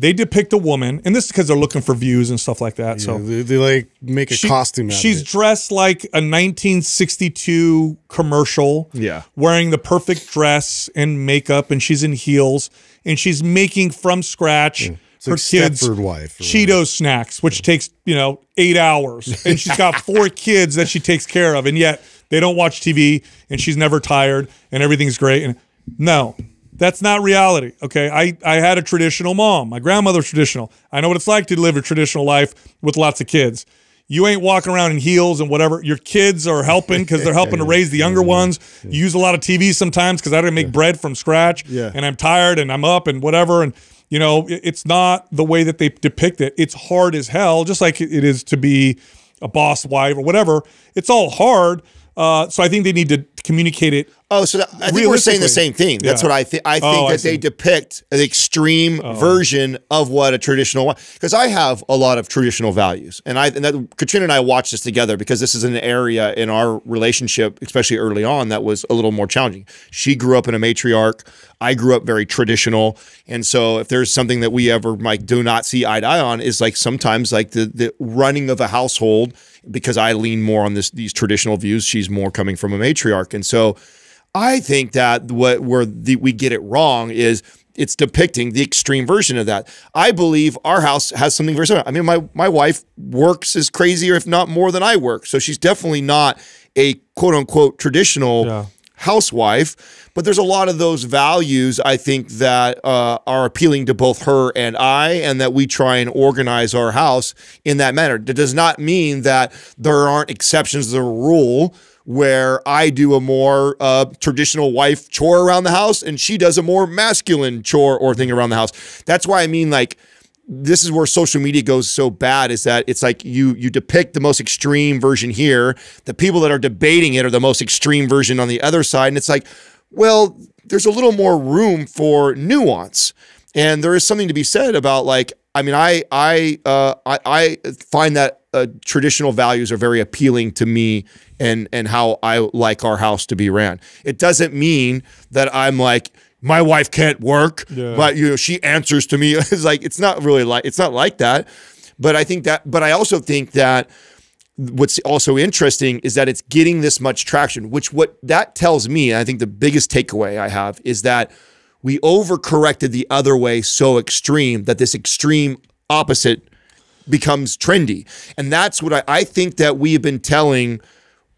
They depict a woman, and this is because they're looking for views and stuff like that. Yeah, so they, they like make a she, costume. Out she's of it. dressed like a nineteen sixty-two commercial, yeah, wearing the perfect dress and makeup, and she's in heels, and she's making from scratch yeah. her like kids' wife, Cheetos whatever. snacks, which yeah. takes, you know, eight hours. And she's got four kids that she takes care of. And yet they don't watch T V and she's never tired and everything's great. And no, that's not reality. Okay. I, I had a traditional mom. My grandmother's traditional. I know what it's like to live a traditional life with lots of kids. You ain't walking around in heels and whatever. Your kids are helping because they're helping yeah, to raise the younger yeah, ones. Yeah. You use a lot of T V sometimes because I didn't make yeah. bread from scratch yeah. and I'm tired and I'm up and whatever. And you know, it's not the way that they depict it. It's hard as hell, just like it is to be a boss wife or whatever. It's all hard. Uh, so I think they need to communicate it. Oh, so that, I think we're saying the same thing. That's yeah. what I think. I think oh, that I they depict an extreme oh. version of what a traditional one, because I have a lot of traditional values. And I, and that, Katrina and I watched this together because this is an area in our relationship, especially early on, that was a little more challenging. She grew up in a matriarch. I grew up very traditional. And so if there's something that we ever like do not see eye to eye on is like sometimes like the, the running of a household, because I lean more on this, these traditional views, she's more coming from a matriarch. And so I think that what where the, we get it wrong is it's depicting the extreme version of that. I believe our house has something very similar. I mean, my, my wife works as crazy or if not more than I work. So she's definitely not a quote unquote traditional yeah. housewife, but there's a lot of those values I think that uh, are appealing to both her and I, and that we try and organize our house in that manner. That does not mean that there aren't exceptions to the rule where I do a more uh, traditional wife chore around the house and she does a more masculine chore or thing around the house. That's why I mean like this is where social media goes so bad, is that it's like you you depict the most extreme version here. The people that are debating it are the most extreme version on the other side. And it's like, well, there's a little more room for nuance. And there is something to be said about, like, I mean, I I uh, I, I find that uh, traditional values are very appealing to me, and and how I like our house to be ran. It doesn't mean that I'm like, my wife can't work, yeah. but you know, she answers to me. It's like, it's not really like, it's not like that. But I think that, but I also think that what's also interesting is that it's getting this much traction, which what that tells me, and I think the biggest takeaway I have is that we overcorrected the other way so extreme that this extreme opposite becomes trendy. And that's what I, I think that we have been telling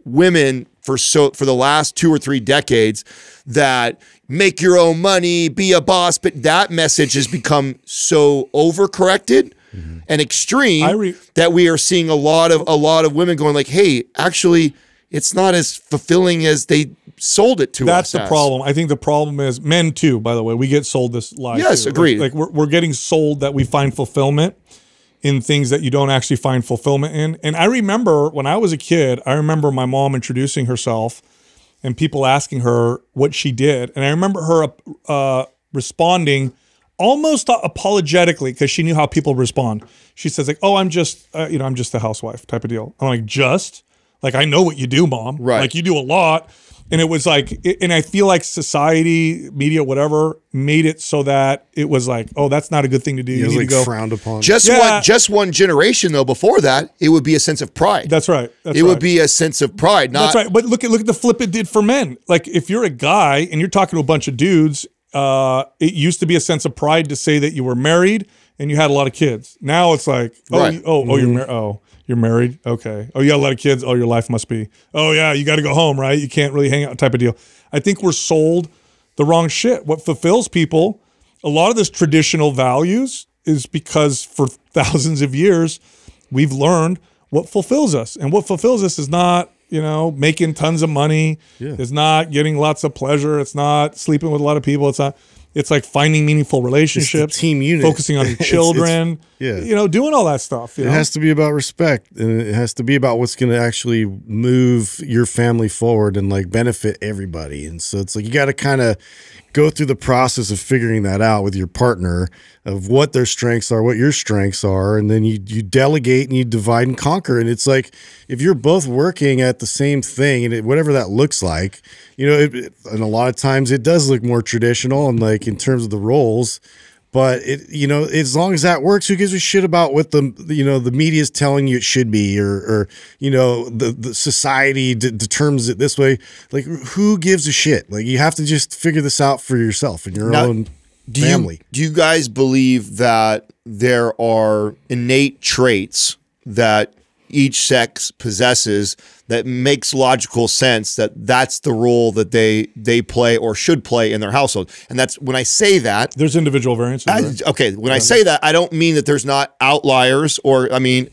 women for so for the last two or three decades, that make your own money, be a boss, but that message has become so overcorrected mm-hmm. and extreme that we are seeing a lot of a lot of women going like, hey, actually it's not as fulfilling as they sold it to that's us. That's the as. problem. I think the problem is men too, by the way, we get sold this lie. Yes, too. agreed. Like, like we're, we're getting sold that we find fulfillment in things that you don't actually find fulfillment in. And I remember when I was a kid, I remember my mom introducing herself and people asking her what she did. And I remember her uh, responding almost apologetically, because she knew how people respond. She says like, oh, I'm just, uh, you know, I'm just a housewife type of deal. I'm like, just? Like, I know what you do, mom. Right. Like, you do a lot. And it was like, and I feel like society, media, whatever, made it so that it was like, oh, that's not a good thing to do. You, you need like to go frowned upon. Just yeah. one, just one generation though. Before that, it would be a sense of pride. That's right. That's it right. would be a sense of pride. Not that's right. But look at look at the flip it did for men. Like, if you're a guy and you're talking to a bunch of dudes, uh, it used to be a sense of pride to say that you were married and you had a lot of kids. Now it's like, oh, right. you, oh, mm-hmm. oh, you're married. Oh. You're married? Okay. Oh, you got a lot of kids? Oh, your life must be. Oh, yeah, you got to go home, right? You can't really hang out type of deal. I think we're sold the wrong shit. What fulfills people, a lot of this traditional values is because for thousands of years, we've learned what fulfills us. And what fulfills us is not, you know, making tons of money. Yeah. It's not getting lots of pleasure. It's not sleeping with a lot of people. It's not. It's like finding meaningful relationships, team unit, focusing on your children, it's, it's, yeah. you know, doing all that stuff. You it know? has to be about respect, and it has to be about what's going to actually move your family forward and like benefit everybody. And so it's like, you got to kind of go through the process of figuring that out with your partner, of what their strengths are, what your strengths are. And then you, you delegate and you divide and conquer. And it's like, if you're both working at the same thing and it, whatever that looks like, you know, it, it, and a lot of times it does look more traditional and like in terms of the roles, but it, you know, as long as that works, who gives a shit about what the, you know, the media is telling you it should be, or, or, you know, the, the society d determines it this way. Like, who gives a shit? Like, you have to just figure this out for yourself and your now, own do family. You, do you guys believe that there are innate traits that each sex possesses that makes logical sense that that's the role that they they play or should play in their household? And that's when I say that there's individual variance. I, right? Okay, when yeah. I say that, I don't mean that there's not outliers, or I mean,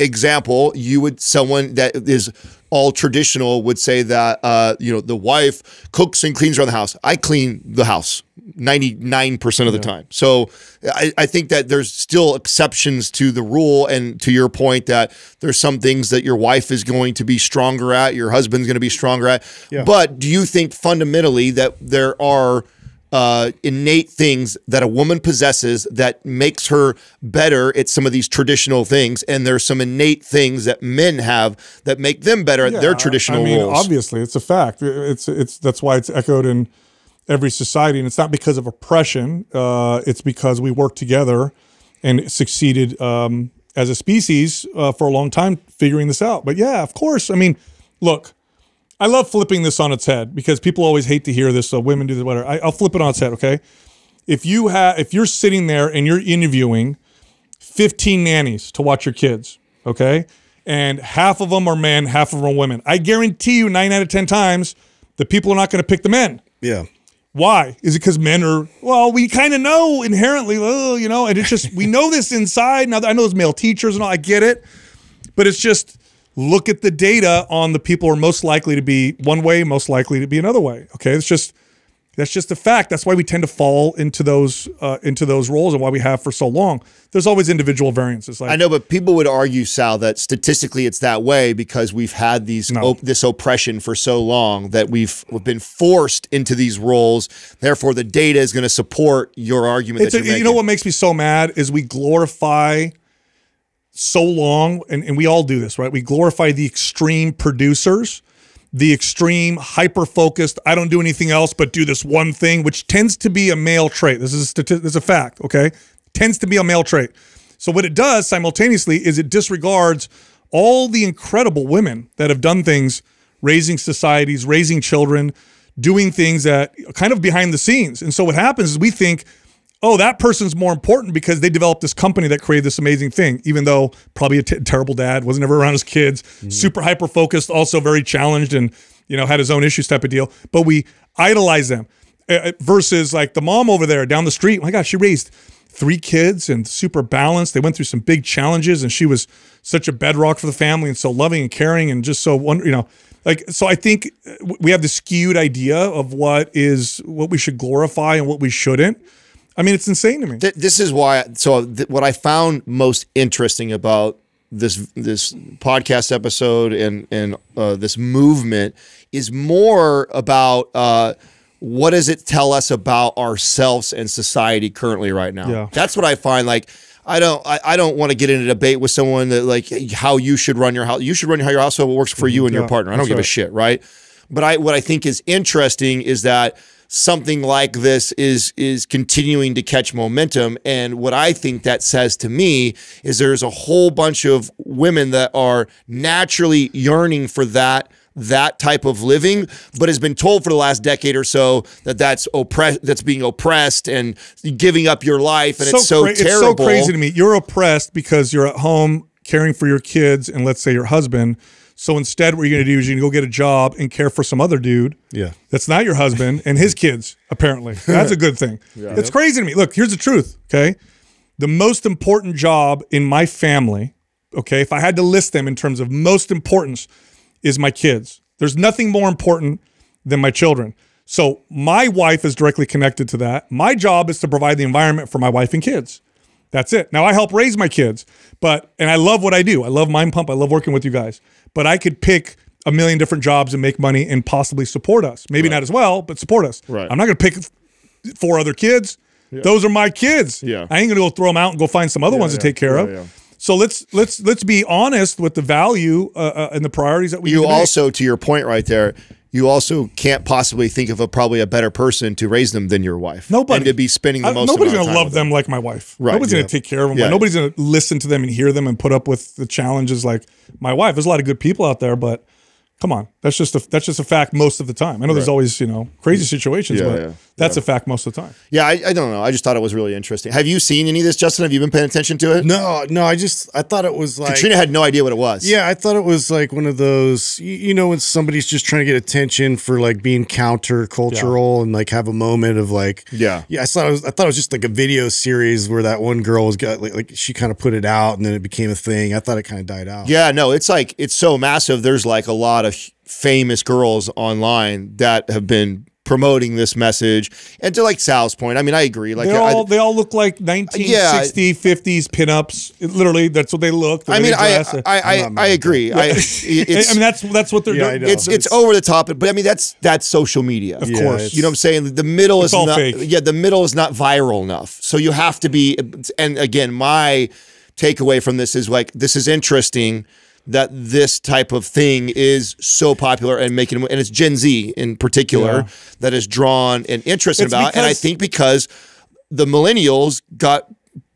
example, you would someone that is all traditional would say that uh, you know, the wife cooks and cleans around the house. I clean the house ninety-nine percent of the yeah. time. So I, I think that there's still exceptions to the rule. And to your point that there's some things that your wife is going to be stronger at, your husband's going to be stronger at. Yeah. But do you think fundamentally that there are uh, innate things that a woman possesses that makes her better at some of these traditional things? And there's some innate things that men have that make them better yeah, at their traditional I mean, roles. Obviously it's a fact. It's, it's, that's why it's echoed in every society, and it's not because of oppression. Uh, it's because we worked together and succeeded um, as a species uh, for a long time figuring this out. But yeah, of course. I mean, look, I love flipping this on its head because people always hate to hear this. So women do the whatever. I, I'll flip it on its head. Okay, if you have, if you're sitting there and you're interviewing fifteen nannies to watch your kids, okay, and half of them are men, half of them are women, I guarantee you, nine out of ten times, the people are not going to pick the men. Yeah. Why? Is it because men are, well, we kind of know inherently, oh, you know, and it's just, we know this inside. Now, I know there's male teachers and all, I get it. But it's just, look at the data on the people who are most likely to be one way, most likely to be another way. Okay, it's just, That's just a fact. That's why we tend to fall into those uh, into those roles, and why we have for so long. There's always individual variances. Like, I know, but people would argue, Sal, that statistically it's that way because we've had these no. op this oppression for so long that we've, we've been forced into these roles. Therefore, the data is going to support your argument. It's that a, you're you know what makes me so mad is we glorify so long, and, and we all do this, right? We glorify the extreme producers. The extreme, hyper-focused, I don't do anything else but do this one thing, which tends to be a male trait. This is a, this is a fact, okay? Tends to be a male trait. So what it does simultaneously is it disregards all the incredible women that have done things, raising societies, raising children, doing things that kind of behind the scenes. And so what happens is we think, oh, that person's more important because they developed this company that created this amazing thing, even though probably a t terrible dad, wasn't ever around his kids, mm-hmm. super hyper-focused, also very challenged and, you know, had his own issues type of deal. But we idolize them uh, versus like the mom over there down the street. Oh my God, she raised three kids and super balanced. They went through some big challenges and she was such a bedrock for the family and so loving and caring and just so, you know, like, so I think we have this skewed idea of what is, what we should glorify and what we shouldn't. I mean, it's insane to me. Th this is why, so th what I found most interesting about this this podcast episode and, and uh, this movement is more about uh, what does it tell us about ourselves and society currently right now? Yeah. That's what I find, like, I don't I, I don't want to get in a debate with someone that like how you should run your house. You should run how your household works for you and yeah, your partner. I don't give right. a shit, right? But I what I think is interesting is that something like this is is continuing to catch momentum. And what I think that says to me is there's a whole bunch of women that are naturally yearning for that that type of living, but has been told for the last decade or so that that's oppressed, that's being oppressed and giving up your life. And so it's so terrible. It's so crazy to me. You're oppressed because you're at home caring for your kids and let's say your husband. So instead, what you're going to do is you're going to go get a job and care for some other dude yeah. that's not your husband and his kids, apparently. That's a good thing. Yeah. It's crazy to me. Look, here's the truth, okay? The most important job in my family, okay, if I had to list them in terms of most importance, is my kids. There's nothing more important than my children. So my wife is directly connected to that. My job is to provide the environment for my wife and kids. That's it. Now, I help raise my kids, but, and I love what I do. I love Mind Pump. I love working with you guys, but I could pick a million different jobs and make money and possibly support us. Maybe right. not as well, but support us. Right. I'm not going to pick four other kids. Yeah. Those are my kids. Yeah. I ain't going to go throw them out and go find some other yeah, ones yeah. to take care yeah, of. Yeah. So let's let's let's be honest with the value uh, uh, and the priorities that we You need to also, make. To your point right there, you also can't possibly think of a probably a better person to raise them than your wife. Nobody. And to be spending the I, most Nobody's going to love them like my wife. Right. Nobody's yeah. going to take care of them. Yeah. Like, nobody's going to listen to them and hear them and put up with the challenges like my wife. There's a lot of good people out there, but come on. That's just a, that's just a fact most of the time. I know right. there's always, you know, crazy situations, yeah, but yeah. that's yeah. a fact most of the time. Yeah, I, I don't know. I just thought it was really interesting. Have you seen any of this, Justin? Have you been paying attention to it? No, no. I just, I thought it was like... Katrina had no idea what it was. Yeah, I thought it was like one of those, you, you know, when somebody's just trying to get attention for like being counter-cultural yeah. and like have a moment of like... Yeah. Yeah, I thought it was, I thought it was just like a video series where that one girl was got like, like she kind of put it out and then it became a thing. I thought it kind of died out. Yeah, no, it's like, it's so massive. There's like a lot of famous girls online that have been promoting this message. And to like Sal's point, I mean, I agree. Like all, I, they all look like nineteen sixties, yeah, fifties pinups. It, literally, that's what they look. The I mean, I I I, I agree. I, it's, I mean, that's that's what they're yeah, doing. It's, it's it's over the top, but I mean, that's that's social media, of yeah, course. You know what I'm saying? The middle is all not, fake. Yeah, the middle is not viral enough. So you have to be. And again, my takeaway from this is like this is interesting. That this type of thing is so popular and making, and it's Gen Z in particular yeah. that is drawn and interested it's about. And I think because the millennials got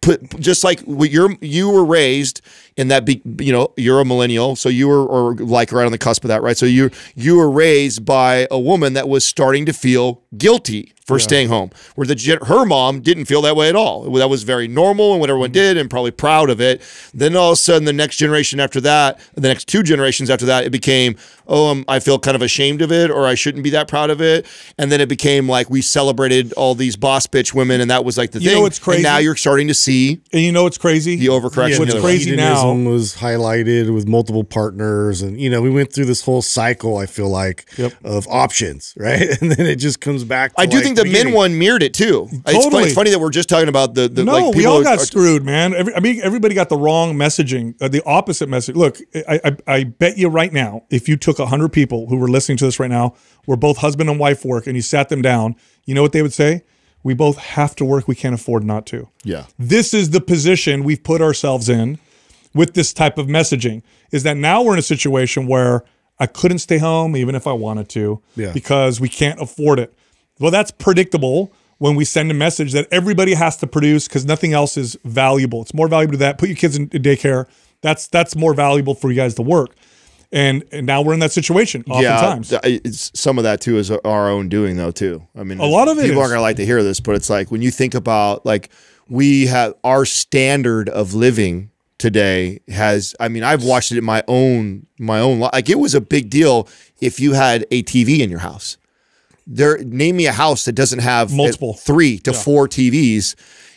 put, just like you're, you were raised in that, be, you know, you're a millennial. So you were or like right on the cusp of that, right? So you, you were raised by a woman that was starting to feel guilty for yeah. staying home, where the her mom didn't feel that way at all. That was very normal and what everyone did and probably proud of it. Then all of a sudden the next generation after that, the next two generations after that, it became, oh, um, I feel kind of ashamed of it or I shouldn't be that proud of it. And then it became like we celebrated all these boss bitch women and that was like the you thing. You know what's crazy? And now you're starting to see. And you know what's crazy? The overcorrection. Yeah, what's crazy now N A S M was highlighted with multiple partners. And, you know, we went through this whole cycle, I feel like, yep. of options, right? And then it just comes back to I do like, think the men one mirrored it, too. Totally. It's funny, it's funny that we're just talking about the, the no, like, people we all got are, screwed, man. Every, I mean, everybody got the wrong messaging, uh, the opposite message. Look, I, I, I bet you right now, if you took a hundred people who were listening to this right now, were both husband and wife work, and you sat them down, you know what they would say? We both have to work. We can't afford not to. Yeah. This is the position we've put ourselves in with this type of messaging, is that now we're in a situation where I couldn't stay home even if I wanted to yeah. because we can't afford it. Well, that's predictable when we send a message that everybody has to produce because nothing else is valuable. It's more valuable to that. Put your kids in daycare. That's, that's more valuable for you guys to work. And, and now we're in that situation oftentimes. Yeah, it's, some of that, too, is our own doing, though, too. I mean, a lot of it people is. aren't going to like to hear this, but it's like when you think about, like, we have our standard of living today has, I mean, I've watched it in my own, my own life. Like, it was a big deal if you had a T V in your house. There, name me a house that doesn't have multiple three to yeah. four T Vs.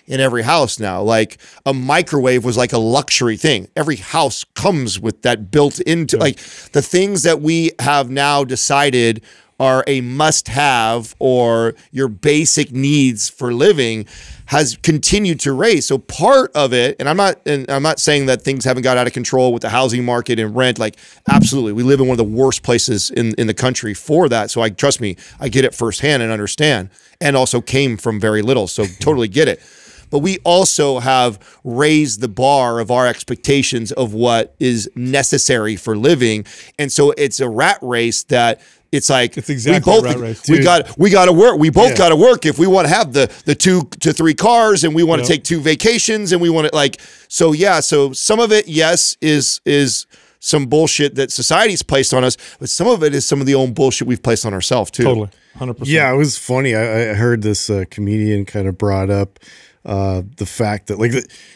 In every house now. Like a microwave was like a luxury thing. Every house comes with that built into yeah. like the things that we have now decided are a must have or your basic needs for living has continued to raise. So part of it, and I'm not and I'm not saying that things haven't got out of control with the housing market and rent, like absolutely. We live in one of the worst places in, in the country for that. So I trust me, I get it firsthand and understand, and also came from very little. So totally get it. But we also have raised the bar of our expectations of what is necessary for living. And so it's a rat race that it's like it's exactly we both rat race, we got we got to work. We both yeah. got to work if we want to have the the two to three cars, and we want to yep. take two vacations, and we want to like so yeah, so some of it yes is is some bullshit that society's placed on us, but some of it is some of the own bullshit we've placed on ourselves too. Totally. one hundred percent. Yeah, it was funny. I, I heard this uh, comedian kind of brought up Uh, the fact that like,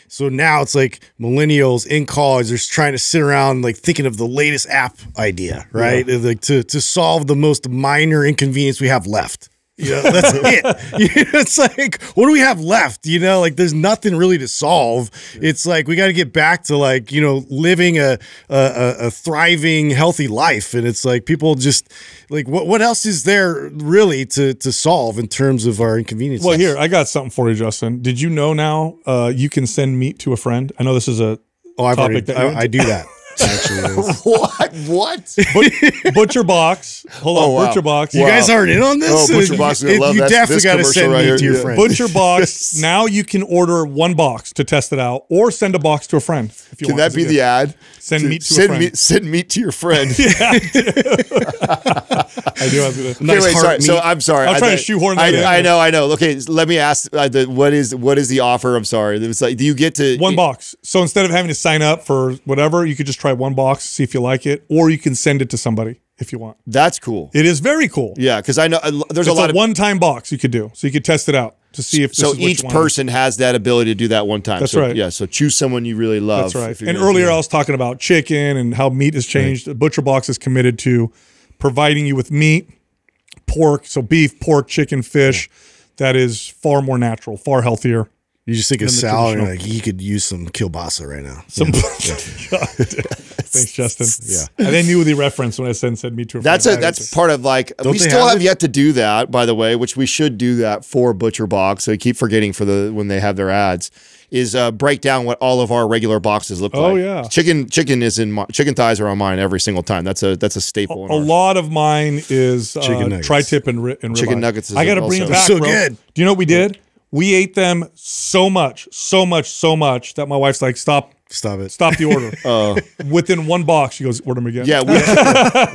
so now it's like millennials in college, they're trying to sit around like thinking of the latest app idea, right? Yeah. Like to, to solve the most minor inconvenience we have left. Yeah, that's it. You know, it's like, what do we have left? You know, like there's nothing really to solve. It's like we got to get back to like, you know, living a, a a thriving, healthy life. And it's like people just like, what what else is there really to to solve in terms of our inconveniences? Well, here I got something for you, Justin. Did you know now uh, you can send meat to a friend? I know this is a oh, I've topic already, that I, I do that. Actually what? What? But, Butcher Box. Hold oh, on, wow. Butcher Box. You wow. guys aren't in on this? Oh, Butcher Box. You love definitely got to send right me to your yeah. friend. Butcher Box. Now you can order one box to test it out, or send a box to a friend. If you can want that be the ad? Send to, meat to send a friend. Me, send meat to your friend. Yeah, I do. I do. Nice okay, wait, so I'm sorry. I'm I trying to shoehorn that I, in. I know. I know. Okay, let me ask. Uh, the, what is what is the offer? I'm sorry. It's like, do you get to one it, box? So instead of having to sign up for whatever, you could just try one box, see if you like it, or you can send it to somebody if you want. That's cool. It is very cool. Yeah, because I know uh, there's it's a lot a of one-time box you could do, so you could test it out to see if this so is each what you person want. Has that ability to do that one time. That's so, right. Yeah, so choose someone you really love. That's right. And earlier I was talking about chicken and how meat has changed. Right. The Butcher Box is committed to providing you with meat, pork, so beef, pork, chicken, fish. Yeah. That is far more natural, far healthier. You just think of salad and like, you could use some kielbasa right now. Some yeah. Thanks, Justin. Yeah, and they knew the reference when I said said me to a that's friend. A, that's that's part of like Don't we still have, have yet to do that, by the way, which we should do that for Butcher Box. So I keep forgetting for the when they have their ads. Is uh, break down what all of our regular boxes look oh, like. Oh yeah, chicken chicken is in my, chicken thighs are on mine every single time. That's a that's a staple. A, in a lot of mine is chicken uh, tri-tip and, ri and chicken ribeye. Nuggets. Is I got to bring it back, so bro. Good. Do you know what we did? We ate them so much, so much, so much that my wife's like, stop. Stop it. Stop the order. uh, Within one box, she goes, order them again. Yeah, we,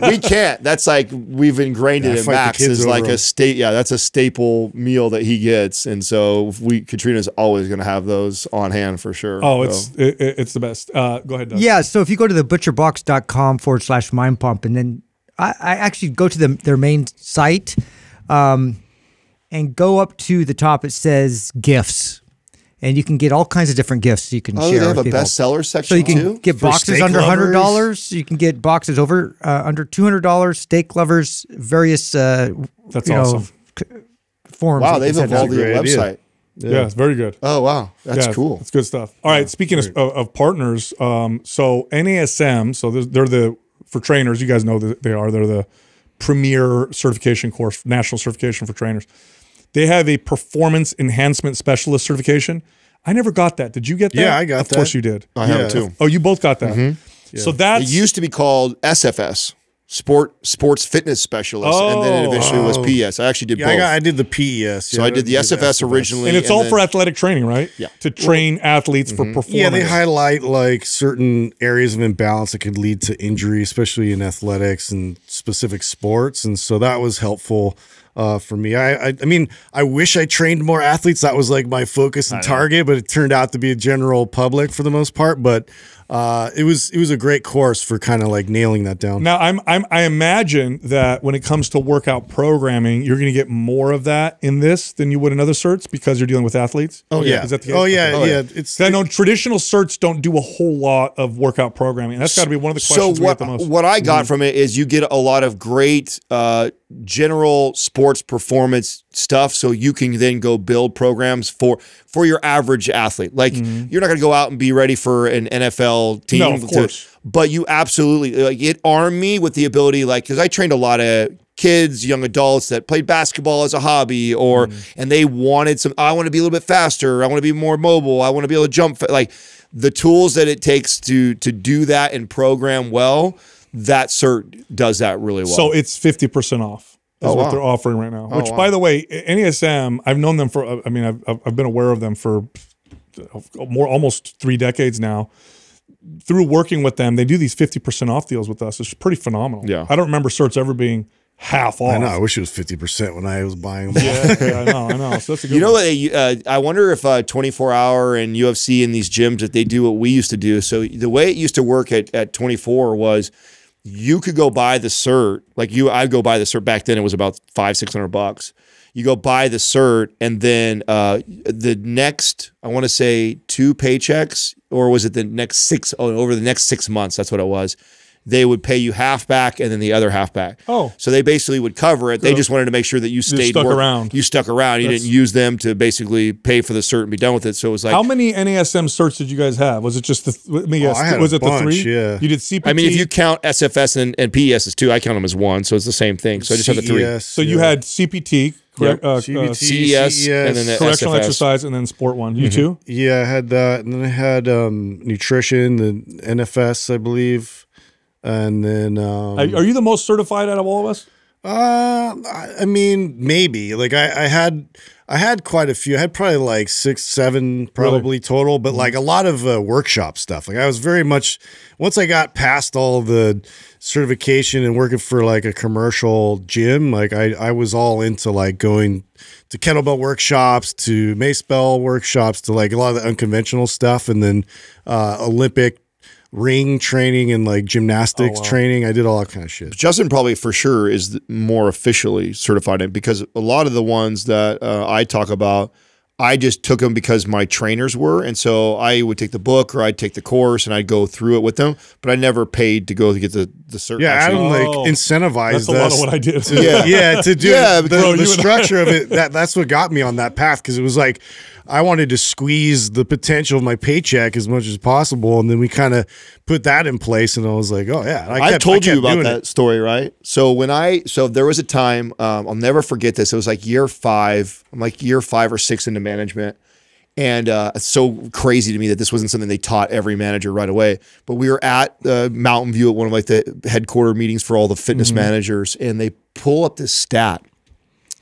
we can't. That's like, we've ingrained yeah, it in Max is like them. a state. Yeah, that's a staple meal that he gets. And so we Katrina's always going to have those on hand for sure. Oh, it's so. it, it's the best. Uh, go ahead, Doug. Yeah, so if you go to the butcher box dot com forward slash mind pump, and then I, I actually go to the, their main site, um, and go up to the top, it says gifts. And you can get all kinds of different gifts you can oh, share. Oh, they have a bestseller section, too? So you can too? get boxes under one hundred dollars. Lovers. You can get boxes over uh, under two hundred dollars, steak lovers, various uh, That's awesome. Know, forms. Wow, they've evolved the website. Idea. Yeah, yeah, it's very good. Oh, wow. That's yeah, cool. It's good stuff. All yeah, right, speaking of, of partners, um, so N A S M, so they're the, for trainers, you guys know that they are, they're the premier certification course, national certification for trainers. They have a performance enhancement specialist certification. I never got that. Did you get that? Yeah, I got of that. Of course you did. I yeah. have too. Oh, you both got that. Mm-hmm. yeah. So that's... It used to be called S F S. Sport sports fitness specialist, oh, and then it eventually oh. was P E S. I actually did yeah, both. I, got, I did the P E S. So yeah, I did the S F S originally. And it's and all then, for athletic training, right? Yeah. To train well, athletes mm-hmm. for performance. Yeah, they highlight like certain areas of imbalance that could lead to injury, especially in athletics and specific sports. And so that was helpful uh, for me. I, I I mean, I wish I trained more athletes. That was like my focus and target, but it turned out to be a general public for the most part. But Uh, it was it was a great course for kind of like nailing that down. Now I'm, I'm I imagine that when it comes to workout programming, you're going to get more of that in this than you would in other certs because you're dealing with athletes. Oh yeah, yeah. Is that the case? Oh yeah, okay. yeah. It's I know traditional certs don't do a whole lot of workout programming. That's got to be one of the questions. So what we the most. what I got mm-hmm. from it is you get a lot of great uh, general sports performance stuff, so you can then go build programs for for your average athlete. Like mm-hmm. you're not going to go out and be ready for an N F L. Team, no, of course. To, but you absolutely like it armed me with the ability, like, because I trained a lot of kids, young adults that played basketball as a hobby, or mm. and they wanted some. I want to be a little bit faster. I want to be more mobile. I want to be able to jump. Like the tools that it takes to to do that and program well. That cert does that really well. So it's fifty percent off. Is oh, what wow. they're offering right now. Oh, Which, wow. by the way, N A S M. I've known them for. I mean, I've I've been aware of them for more almost three decades now. Through working with them, they do these fifty percent off deals with us. It's pretty phenomenal. Yeah. I don't remember certs ever being half off. I know. I wish it was fifty percent when I was buying them. Yeah, yeah, I know. I know. So that's a good you know one. what? Uh, I wonder if uh, twenty-four hour and U F C in these gyms that they do what we used to do. So the way it used to work at, at twenty-four was you could go buy the cert. Like you, I'd go buy the cert. Back then it was about five, six hundred bucks. You go buy the cert, and then uh, the next, I want to say two paychecks, or was it the next six, oh, over the next six months, that's what it was, they would pay you half back and then the other half back. Oh. So they basically would cover it. They so just wanted to make sure that you stayed. You stuck work, around. You stuck around. You that's, didn't use them to basically pay for the cert and be done with it. So it was like. How many N A S M certs did you guys have? Was it just the, let me guess, oh, I had was a it bunch, the three? Yeah. You did C P T? I mean, if you count S F S and, and P E S as two, I count them as one. So it's the same thing. So I just have the three. So yeah. you had C P T. Correct, yep. uh, C B T, uh, C E S, and then the correctional S F S. Exercise, and then sport one. You mm-hmm. too? Yeah, I had that, and then I had um, nutrition, the N F S, I believe, and then. Um, are, are you the most certified out of all of us? Uh, I mean, maybe. Like I, I had, I had quite a few. I had probably like six, seven, probably really? total, but mm-hmm. like a lot of uh, workshop stuff. Like I was very much once I got past all the certification and working for like a commercial gym, like I, I was all into like going to kettlebell workshops, to mace bell workshops, to like a lot of the unconventional stuff, and then uh, Olympic ring training and like gymnastics oh, wow. training. I did all that kind of shit. Justin probably for sure is more officially certified in, because a lot of the ones that uh, I talk about, I just took them because my trainers were, and so I would take the book or I'd take the course and I'd go through it with them, but I never paid to go to get the the cert. Yeah, I don't like incentivize. That's a lot of what I did. To, yeah, yeah, to do yeah, the, bro, the structure of it. That that's what got me on that path, because it was like I wanted to squeeze the potential of my paycheck as much as possible, and then we kind of put that in place, and I was like, oh yeah. I, kept, I told I you about that it. story, right? So when I, so there was a time, um, I'll never forget this. It was like year five, I'm like year five or six into management. And uh, it's so crazy to me that this wasn't something they taught every manager right away. But we were at uh, Mountain View at one of like the headquarter meetings for all the fitness mm-hmm. managers, and they pull up this stat,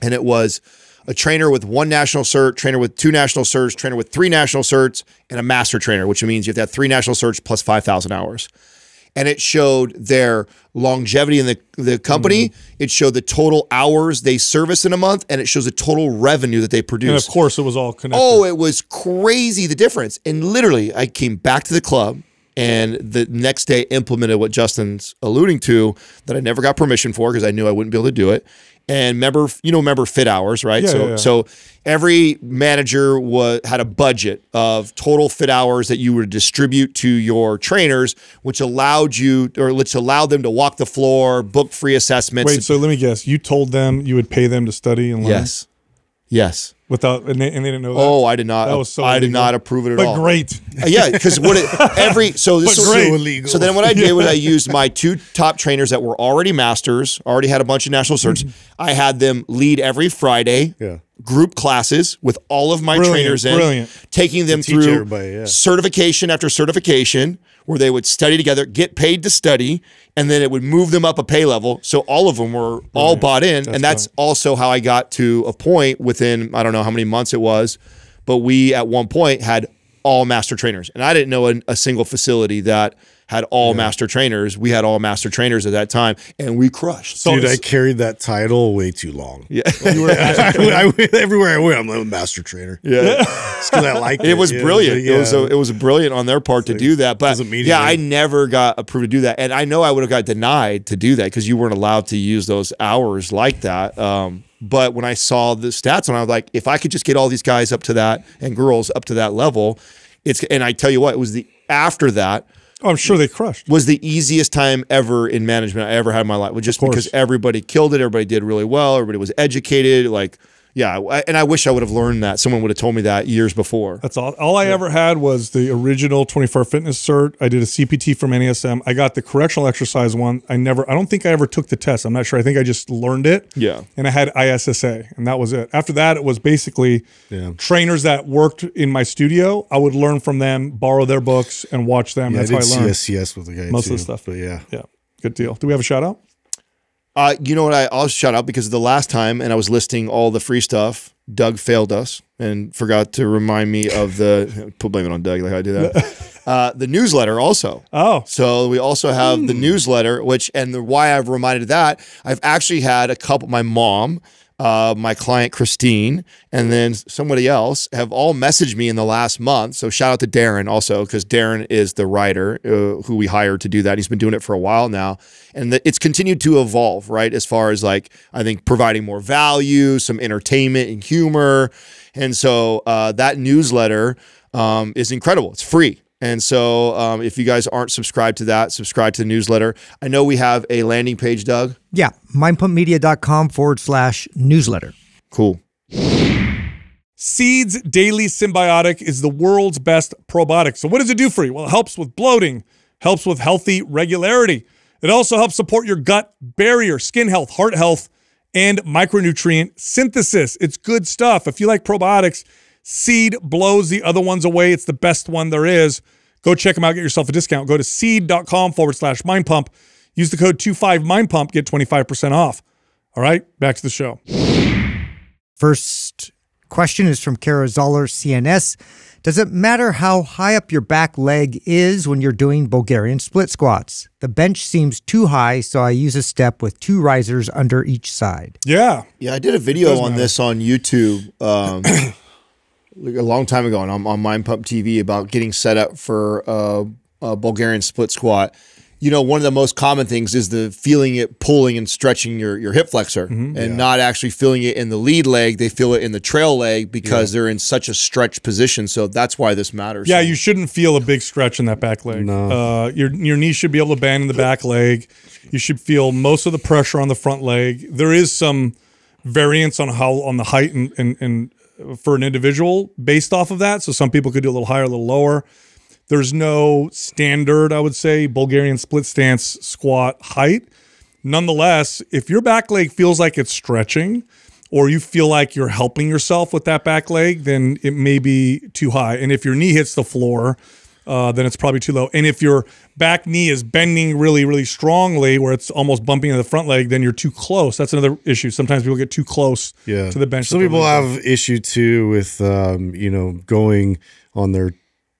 and it was a trainer with one national cert, trainer with two national certs, trainer with three national certs, and a master trainer, which means you have to have three national certs plus five thousand hours. And it showed their longevity in the, the company. Mm-hmm. It showed the total hours they service in a month, and it shows the total revenue that they produce. And of course, it was all connected. Oh, it was crazy, the difference. And literally, I came back to the club, and the next day implemented what Justin's alluding to that I never got permission for because I knew I wouldn't be able to do it. And member, you know, member fit hours, right? Yeah, so, yeah. so every manager was had a budget of total fit hours that you would distribute to your trainers, which allowed you, or which allowed them to walk the floor, book free assessments. Wait, so let me guess, you told them you would pay them to study and learn? Yes, yes. without and they, and they didn't know that. Oh, I did not. That was so I illegal. did not approve it at but all. But great. Uh, yeah, because what it, every so this was so illegal. So then what I did was I used my two top trainers that were already masters, already had a bunch of national certs. I had them lead every Friday. Yeah. Group classes with all of my brilliant, trainers in, brilliant. taking them through yeah. certification after certification, where they would study together, get paid to study, and then it would move them up a pay level. So all of them were brilliant. all bought in, that's and that's brilliant. also how I got to a point within, I don't know how many months it was, but we at one point had all master trainers. And I didn't know a, a single facility that had all yeah. master trainers. We had all master trainers at that time, and we crushed. So Dude, I carried that title way too long. Yeah, well, you were I, I, everywhere I went, I'm a master trainer. Yeah, because I like it. It was yeah. brilliant. Yeah. It was a, it was brilliant on their part it's to like, do that. But yeah, I never got approved to do that, and I know I would have got denied to do that because you weren't allowed to use those hours like that. Um, but when I saw the stats, and I was like, if I could just get all these guys up to that and girls up to that level, it's. And I tell you what, it was the after that. Oh, I'm sure they crushed. Was the easiest time ever in management I ever had in my life. Just because everybody killed it, everybody did really well, everybody was educated. Like, yeah, I, and I wish I would have learned that. Someone would have told me that years before. That's all. All I yeah. ever had was the original twenty-four fitness cert. I did a C P T from N A S M. I got the correctional exercise one. I never. I don't think I ever took the test. I'm not sure. I think I just learned it. Yeah. And I had I S S A, and that was it. After that, it was basically yeah. trainers that worked in my studio. I would learn from them, borrow their books, and watch them. Yeah, That's I did how I learned. C S C S with the guy most too, of the stuff. But yeah, yeah, good deal. Do we have a shout out? Uh, you know what? I, I'll shout out because the last time, and I was listing all the free stuff, Doug failed us and forgot to remind me of the, put blame it on Doug, like I do that. Uh, the newsletter also. Oh. So we also have mm. the newsletter, which, and the why I've reminded that, I've actually had a couple, my mom, uh, my client Christine, and then somebody else have all messaged me in the last month. So shout out to Darren also, because Darren is the writer uh, who we hired to do that. He's been doing it for a while now. And the, it's continued to evolve, right? As far as like, I think providing more value, some entertainment and humor. And so uh, that newsletter um, is incredible. It's free. And so um, if you guys aren't subscribed to that, subscribe to the newsletter. I know we have a landing page, Doug. Yeah, mindpumpmedia.com forward slash newsletter. Cool. Seed's Daily Symbiotic is the world's best probiotic. So what does it do for you? Well, it helps with bloating, helps with healthy regularity. It also helps support your gut barrier, skin health, heart health, and micronutrient synthesis. It's good stuff. If you like probiotics, Seed blows the other ones away. It's the best one there is. Go check them out. Get yourself a discount. Go to seed.com forward slash mind pump. Use the code two five mind pump. Get twenty-five percent off. All right, back to the show. First question is from Kara Zoller, C N S. Does it matter how high up your back leg is when you're doing Bulgarian split squats? The bench seems too high, so I use a step with two risers under each side. Yeah. Yeah, I did a video on matter. this on YouTube. Um a long time ago, and I'm on Mind Pump T V about getting set up for uh, a Bulgarian split squat. You know, one of the most common things is the feeling it pulling and stretching your, your hip flexor mm-hmm. and yeah. not actually feeling it in the lead leg. They feel it in the trail leg because yeah. they're in such a stretched position. So that's why this matters. Yeah, you shouldn't feel a big stretch in that back leg. No. Uh, your, your knee should be able to bend in the back leg. You should feel most of the pressure on the front leg. There is some variance on how on the height and, and, and for an individual based off of that. So some people could do a little higher, a little lower. There's no standard, I would say, Bulgarian split stance squat height. Nonetheless, if your back leg feels like it's stretching or you feel like you're helping yourself with that back leg, then it may be too high. And if your knee hits the floor, uh, then it's probably too low. And if your back knee is bending really, really strongly where it's almost bumping into the front leg, then you're too close. That's another issue. Sometimes people get too close yeah. to the bench. Some people have issue too with, um, you know, going on their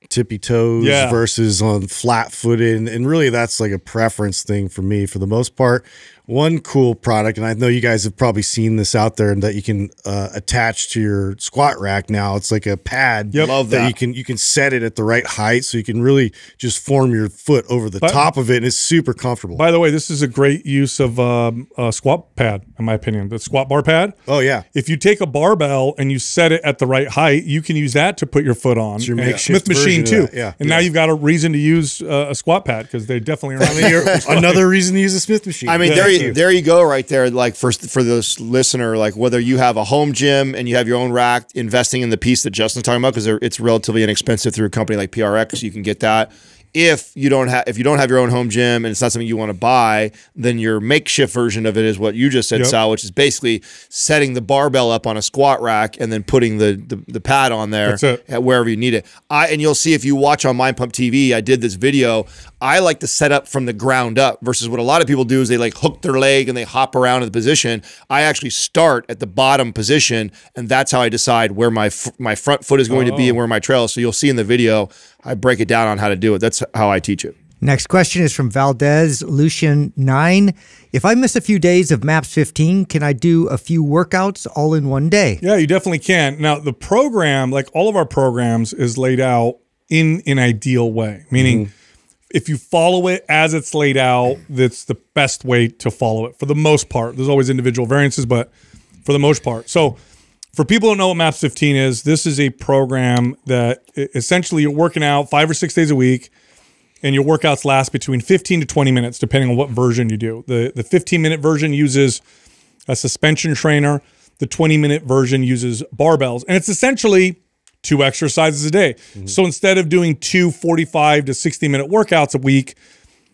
tippy toes yeah. versus on flat footed. And, and really that's like a preference thing for me for the most part. One cool product, and I know you guys have probably seen this out there, and that you can uh, attach to your squat rack now. It's like a pad yep. Love that, that you can you can set it at the right height, so you can really just form your foot over the but, top of it, and it's super comfortable. By the way, this is a great use of um, a squat pad, in my opinion, the squat bar pad. Oh yeah. If you take a barbell and you set it at the right height, you can use that to put your foot on. It's your makeshift version. Smith machine do that. Yeah. And yeah. now you've got a reason to use uh, a squat pad because they definitely around the another reason to use a Smith machine. I mean, yeah, there you, there you go right there. Like for, for this listener, like whether you have a home gym and you have your own rack, investing in the piece that Justin's talking about, because it's relatively inexpensive through a company like P R X, you can get that. If you don't have, if you don't have your own home gym and it's not something you want to buy, then your makeshift version of it is what you just said, yep. Sal, which is basically setting the barbell up on a squat rack and then putting the the, the pad on there at wherever you need it. I and you'll see if you watch on Mind Pump T V, I did this video. I like to set up from the ground up versus what a lot of people do is they like hook their leg and they hop around in the position. I actually start at the bottom position, and that's how I decide where my f my front foot is going oh. to be and where my trail is. So you'll see in the video, I break it down on how to do it. That's how I teach it. Next question is from Valdez Lucian nine. If I miss a few days of MAPS fifteen, can I do a few workouts all in one day? Yeah, you definitely can. Now the program, like all of our programs, is laid out in an ideal way, meaning mm-hmm. if you follow it as it's laid out, that's the best way to follow it for the most part. There's always individual variances, but for the most part. So for people who don't know what MAPS fifteen is, this is a program that essentially you're working out five or six days a week, and your workouts last between fifteen to twenty minutes, depending on what version you do. The the fifteen minute version uses a suspension trainer. The twenty minute version uses barbells, and it's essentially two exercises a day. Mm-hmm. So instead of doing two forty-five to sixty minute workouts a week,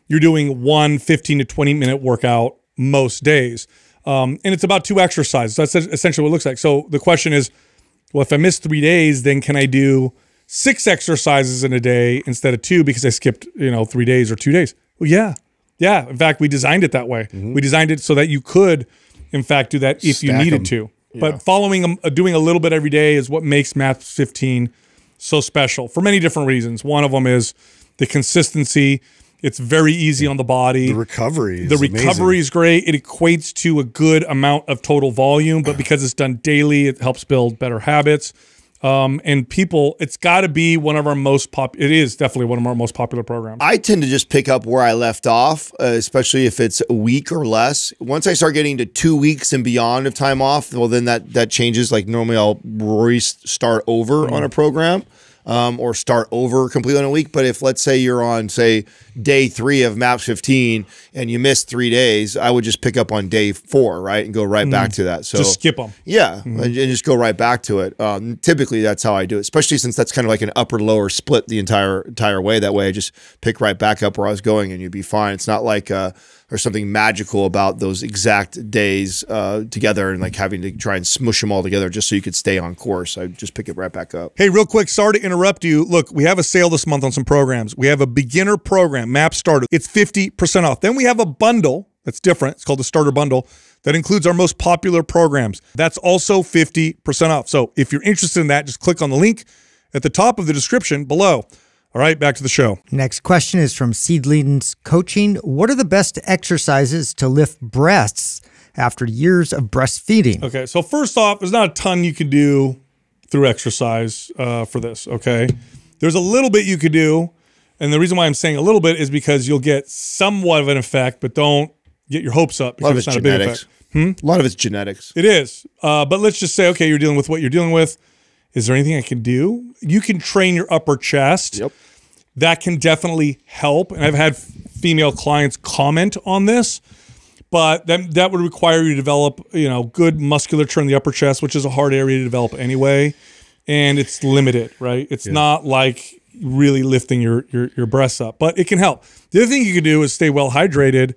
you're doing one fifteen to twenty minute workout most days. Um, and it's about two exercises. That's essentially what it looks like. So the question is, well, if I miss three days, then can I do six exercises in a day instead of two because I skipped, you know, three days or two days? Well, yeah. Yeah. In fact, we designed it that way. Mm-hmm. We designed it so that you could, in fact, do that if Stack you needed them. to. Yeah. But following, uh, doing a little bit every day is what makes MAPS fifteen so special for many different reasons. One of them is the consistency. It's very easy on the body. The recovery is The recovery amazing. is great. It equates to a good amount of total volume, but because it's done daily, it helps build better habits. Um, and people, it's got to be one of our most pop. It is definitely one of our most popular programs. I tend to just pick up where I left off, uh, especially if it's a week or less. Once I start getting to two weeks and beyond of time off, well, then that that changes. Like normally, I'll restart over mm-hmm. on a program. Um, or start over completely in a week. But if, let's say, you're on, say, day three of MAPS fifteen and you missed three days, I would just pick up on day four, right, and go right mm. back to that. So just skip them. Yeah, mm. and just go right back to it. Um, typically, that's how I do it, especially since that's kind of like an upper-lower split the entire entire way. That way, I just pick right back up where I was going, and you'd be fine. It's not like uh, there's something magical about those exact days uh, together and like having to try and smush them all together just so you could stay on course. I just pick it right back up. Hey, real quick, sorry to interrupt you. Look, we have a sale this month on some programs. We have a beginner program, MAPS Starter. It's fifty percent off. Then we have a bundle that's different. It's called the Starter Bundle that includes our most popular programs. That's also fifty percent off. So if you're interested in that, just click on the link at the top of the description below. All right, back to the show. Next question is from Seedlings Coaching. What are the best exercises to lift breasts after years of breastfeeding? Okay, so first off, there's not a ton you can do through exercise uh, for this, okay? There's a little bit you could do, and the reason why I'm saying a little bit is because you'll get somewhat of an effect, but don't get your hopes up. A lot of it's, it's genetics. Hmm? A lot of it's genetics. It is, uh, but let's just say, okay, you're dealing with what you're dealing with. Is there anything I can do? You can train your upper chest. Yep. That can definitely help. And I've had female clients comment on this, but that, that would require you to develop, you know, good musculature in the upper chest, which is a hard area to develop anyway. And it's limited, right? It's yeah. not like really lifting your, your, your breasts up, but it can help. The other thing you can do is stay well hydrated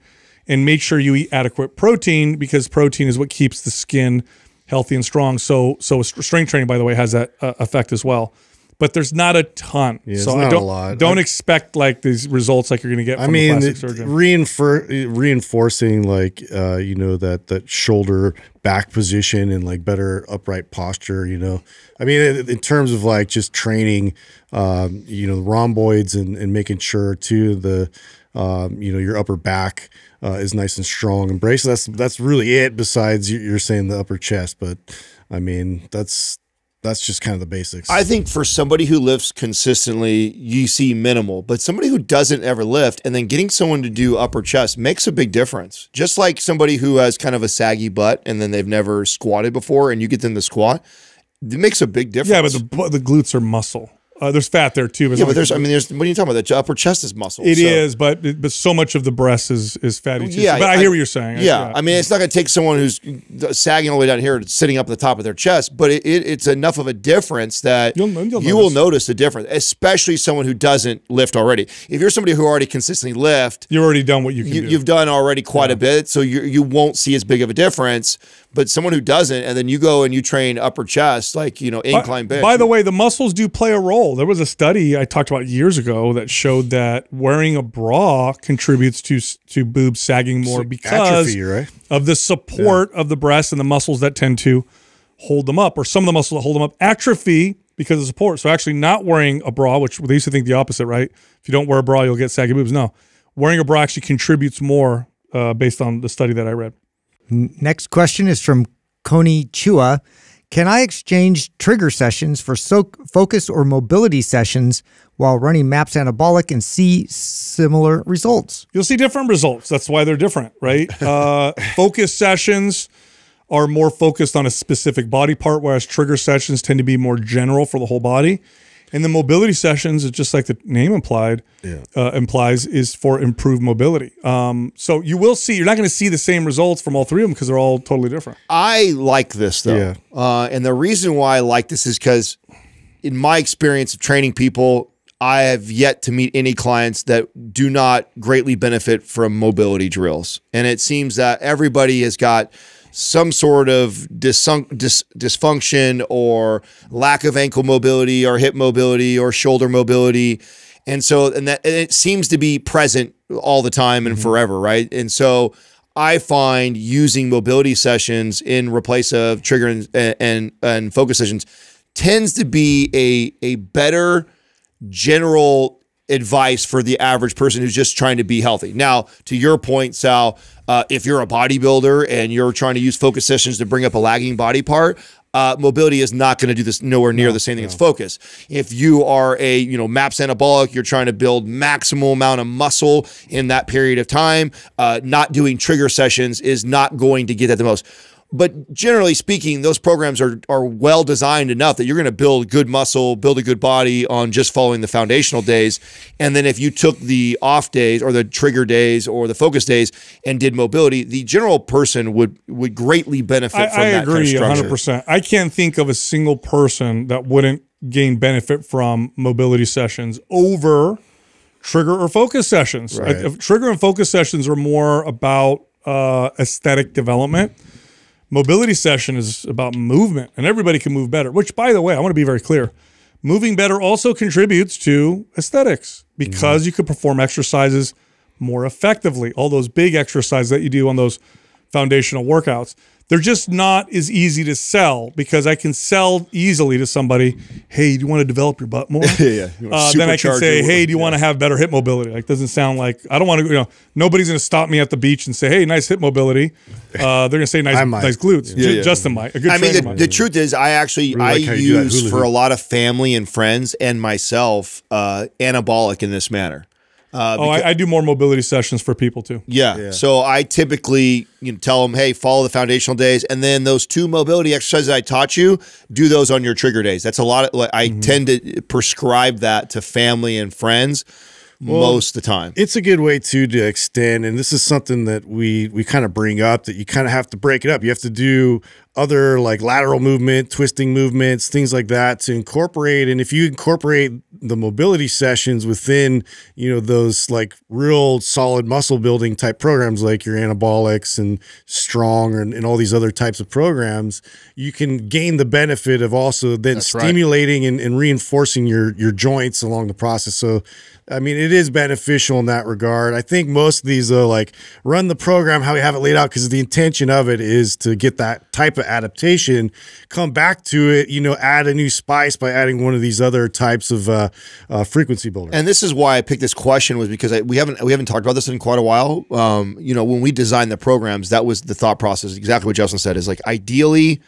and make sure you eat adequate protein, because protein is what keeps the skin healthy and strong. So, so strength training, by the way, has that uh, effect as well. But there's not a ton. Yeah, so not I don't, a lot. don't I, expect like these results like you're going to get. From I mean, the plastic surgeon. Reinfor reinforcing like uh, you know that that shoulder back position and like better upright posture. You know, I mean, in terms of like just training, um, you know, rhomboids and, and making sure too the um, you know your upper back. Uh, is nice and strong and braced. That's that's really it. Besides, you're saying the upper chest, but I mean that's that's just kind of the basics. I think for somebody who lifts consistently, you see minimal, but somebody who doesn't ever lift and then getting someone to do upper chest makes a big difference. Just like somebody who has kind of a saggy butt and then they've never squatted before, and you get them to squat, it makes a big difference. Yeah, but the the glutes are muscle. Uh, there's fat there too. But yeah, but there's, I mean, there's, what are you talking about? The upper chest is muscle. It so. is, but but so much of the breast is is fatty too. Yeah, so, but I, I hear what you're saying. Yeah, I, I mean, it's not going to take someone who's sagging all the way down here sitting up at the top of their chest, but it, it, it's enough of a difference that you'll, you'll you notice. will notice the difference, especially someone who doesn't lift already. If you're somebody who already consistently lift, you've already done what you can you, do. You've done already quite yeah. a bit, so you you won't see as big of a difference. But someone who doesn't, and then you go and you train upper chest, like, you know, incline bench. By the way, the muscles do play a role. There was a study I talked about years ago that showed that wearing a bra contributes to to boobs sagging more so because atrophy, right? of the support yeah. of the breast and the muscles that tend to hold them up, or some of the muscles that hold them up atrophy because of support. So actually not wearing a bra, which they used to think the opposite, right? If you don't wear a bra, you'll get saggy boobs. No, wearing a bra actually contributes more uh, based on the study that I read. Next question is from Koni Chua. Can I exchange trigger sessions for so focus or mobility sessions while running MAPS Anabolic and see similar results? You'll see different results. That's why they're different, right? Uh, focus sessions are more focused on a specific body part, whereas trigger sessions tend to be more general for the whole body. And the mobility sessions, just like the name implied, yeah. uh, implies, is for improved mobility. Um, so you will see, you're not going to see the same results from all three of them because they're all totally different. I like this, though. Yeah. Uh, and the reason why I like this is because in my experience of training people, I have yet to meet any clients that do not greatly benefit from mobility drills. And it seems that everybody has got some sort of dis dis dysfunction or lack of ankle mobility or hip mobility or shoulder mobility. And so, and that and it seems to be present all the time and mm-hmm. forever, right? And so I find using mobility sessions in replace of trigger and, and, and focus sessions tends to be a, a better general advice for the average person who's just trying to be healthy. Now, to your point, Sal, uh, if you're a bodybuilder and you're trying to use focus sessions to bring up a lagging body part, uh, mobility is not going to do this nowhere near no, the same thing no. as focus. If you are a, you know, MAPS Anabolic, you're trying to build maximal amount of muscle in that period of time, uh, not doing trigger sessions is not going to get that the most. But generally speaking, those programs are are well designed enough that you're going to build good muscle, build a good body on just following the foundational days. And then if you took the off days or the trigger days or the focus days and did mobility, the general person would would greatly benefit I, from I that agree, kind of structure. I agree one hundred percent. I can't think of a single person that wouldn't gain benefit from mobility sessions over trigger or focus sessions. Right. I, trigger and focus sessions are more about uh, aesthetic development. Mobility session is about movement, and everybody can move better, which, by the way, I want to be very clear. Moving better also contributes to aesthetics because mm-hmm. you can perform exercises more effectively. All those big exercises that you do on those foundational workouts, they're just not as easy to sell because I can sell easily to somebody, hey, do you want to develop your butt more? yeah, you uh, then I can say, hey, do you yeah. want to have better hip mobility? Like, doesn't sound like, I don't want to, you know, nobody's going to stop me at the beach and say, hey, nice hip mobility. Uh, they're going to say nice nice glutes. Yeah, yeah, Justin yeah. might. A good I mean, the, might. the truth is I actually, really I like use for a lot of family and friends and myself uh, anabolic in this manner. Uh, oh, I, I do more mobility sessions for people too. Yeah. yeah. So I typically you know, tell them, hey, follow the foundational days. And then those two mobility exercises I taught you, do those on your trigger days. That's a lot. Of, like, I mm-hmm. tend to prescribe that to family and friends well, most of the time. It's a good way too to extend. And this is something that we, we kind of bring up that you kind of have to break it up. You have to do other like lateral movement, twisting movements, things like that to incorporate. And if you incorporate the mobility sessions within, you know, those like real solid muscle building type programs, like your anabolics and strong and, and all these other types of programs, you can gain the benefit of also then That's stimulating right. and, and reinforcing your, your joints along the process. So, I mean, it is beneficial in that regard. I think most of these though, like run the program, how we have it laid out, because the intention of it is to get that type of adaptation, come back to it, you know, add a new spice by adding one of these other types of uh, uh, frequency builders. And this is why I picked this question was because I, we haven't we haven't talked about this in quite a while. Um, you know, when we designed the programs, that was the thought process. Exactly what Justin said is like ideally,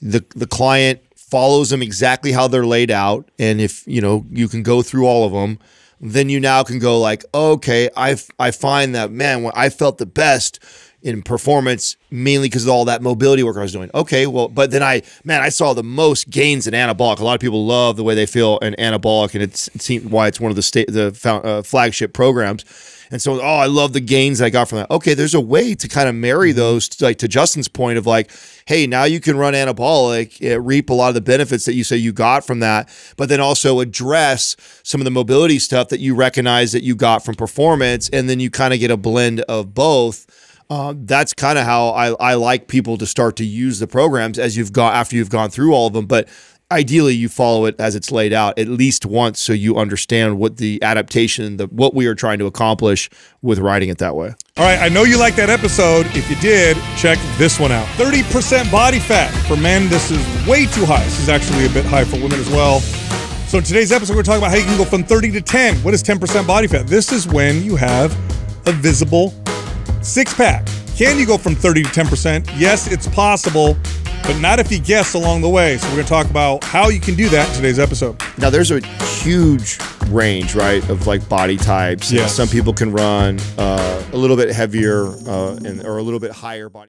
the the client follows them exactly how they're laid out, and if you know you can go through all of them, then you now can go like, okay, I I find that man when I felt the best in performance, mainly because of all that mobility work I was doing. Okay, well, but then I, man, I saw the most gains in anabolic. A lot of people love the way they feel in anabolic, and it's it seemed why it's one of the state the uh, flagship programs. And so, oh, I love the gains I got from that. Okay, there's a way to kind of marry those, to, like to Justin's point of like, hey, now you can run anabolic, it reap a lot of the benefits that you say you got from that, but then also address some of the mobility stuff that you recognize that you got from performance, and then you kind of get a blend of both. Uh, that's kind of how I, I like people to start to use the programs as you've got after you've gone through all of them. But ideally, you follow it as it's laid out at least once, so you understand what the adaptation, the what we are trying to accomplish with writing it that way. All right, I know you liked that episode. If you did, check this one out. thirty percent body fat. For men, this is way too high. This is actually a bit high for women as well. So in today's episode, we're talking about how you can go from thirty to ten. What is ten percent body fat? This is when you have a visible six-pack. Can you go from thirty to ten percent? Yes, it's possible, but not if you guess along the way. So we're going to talk about how you can do that in today's episode. Now, there's a huge range, right, of like body types. Yes. Some people can run uh, a little bit heavier uh, and, or a little bit higher body.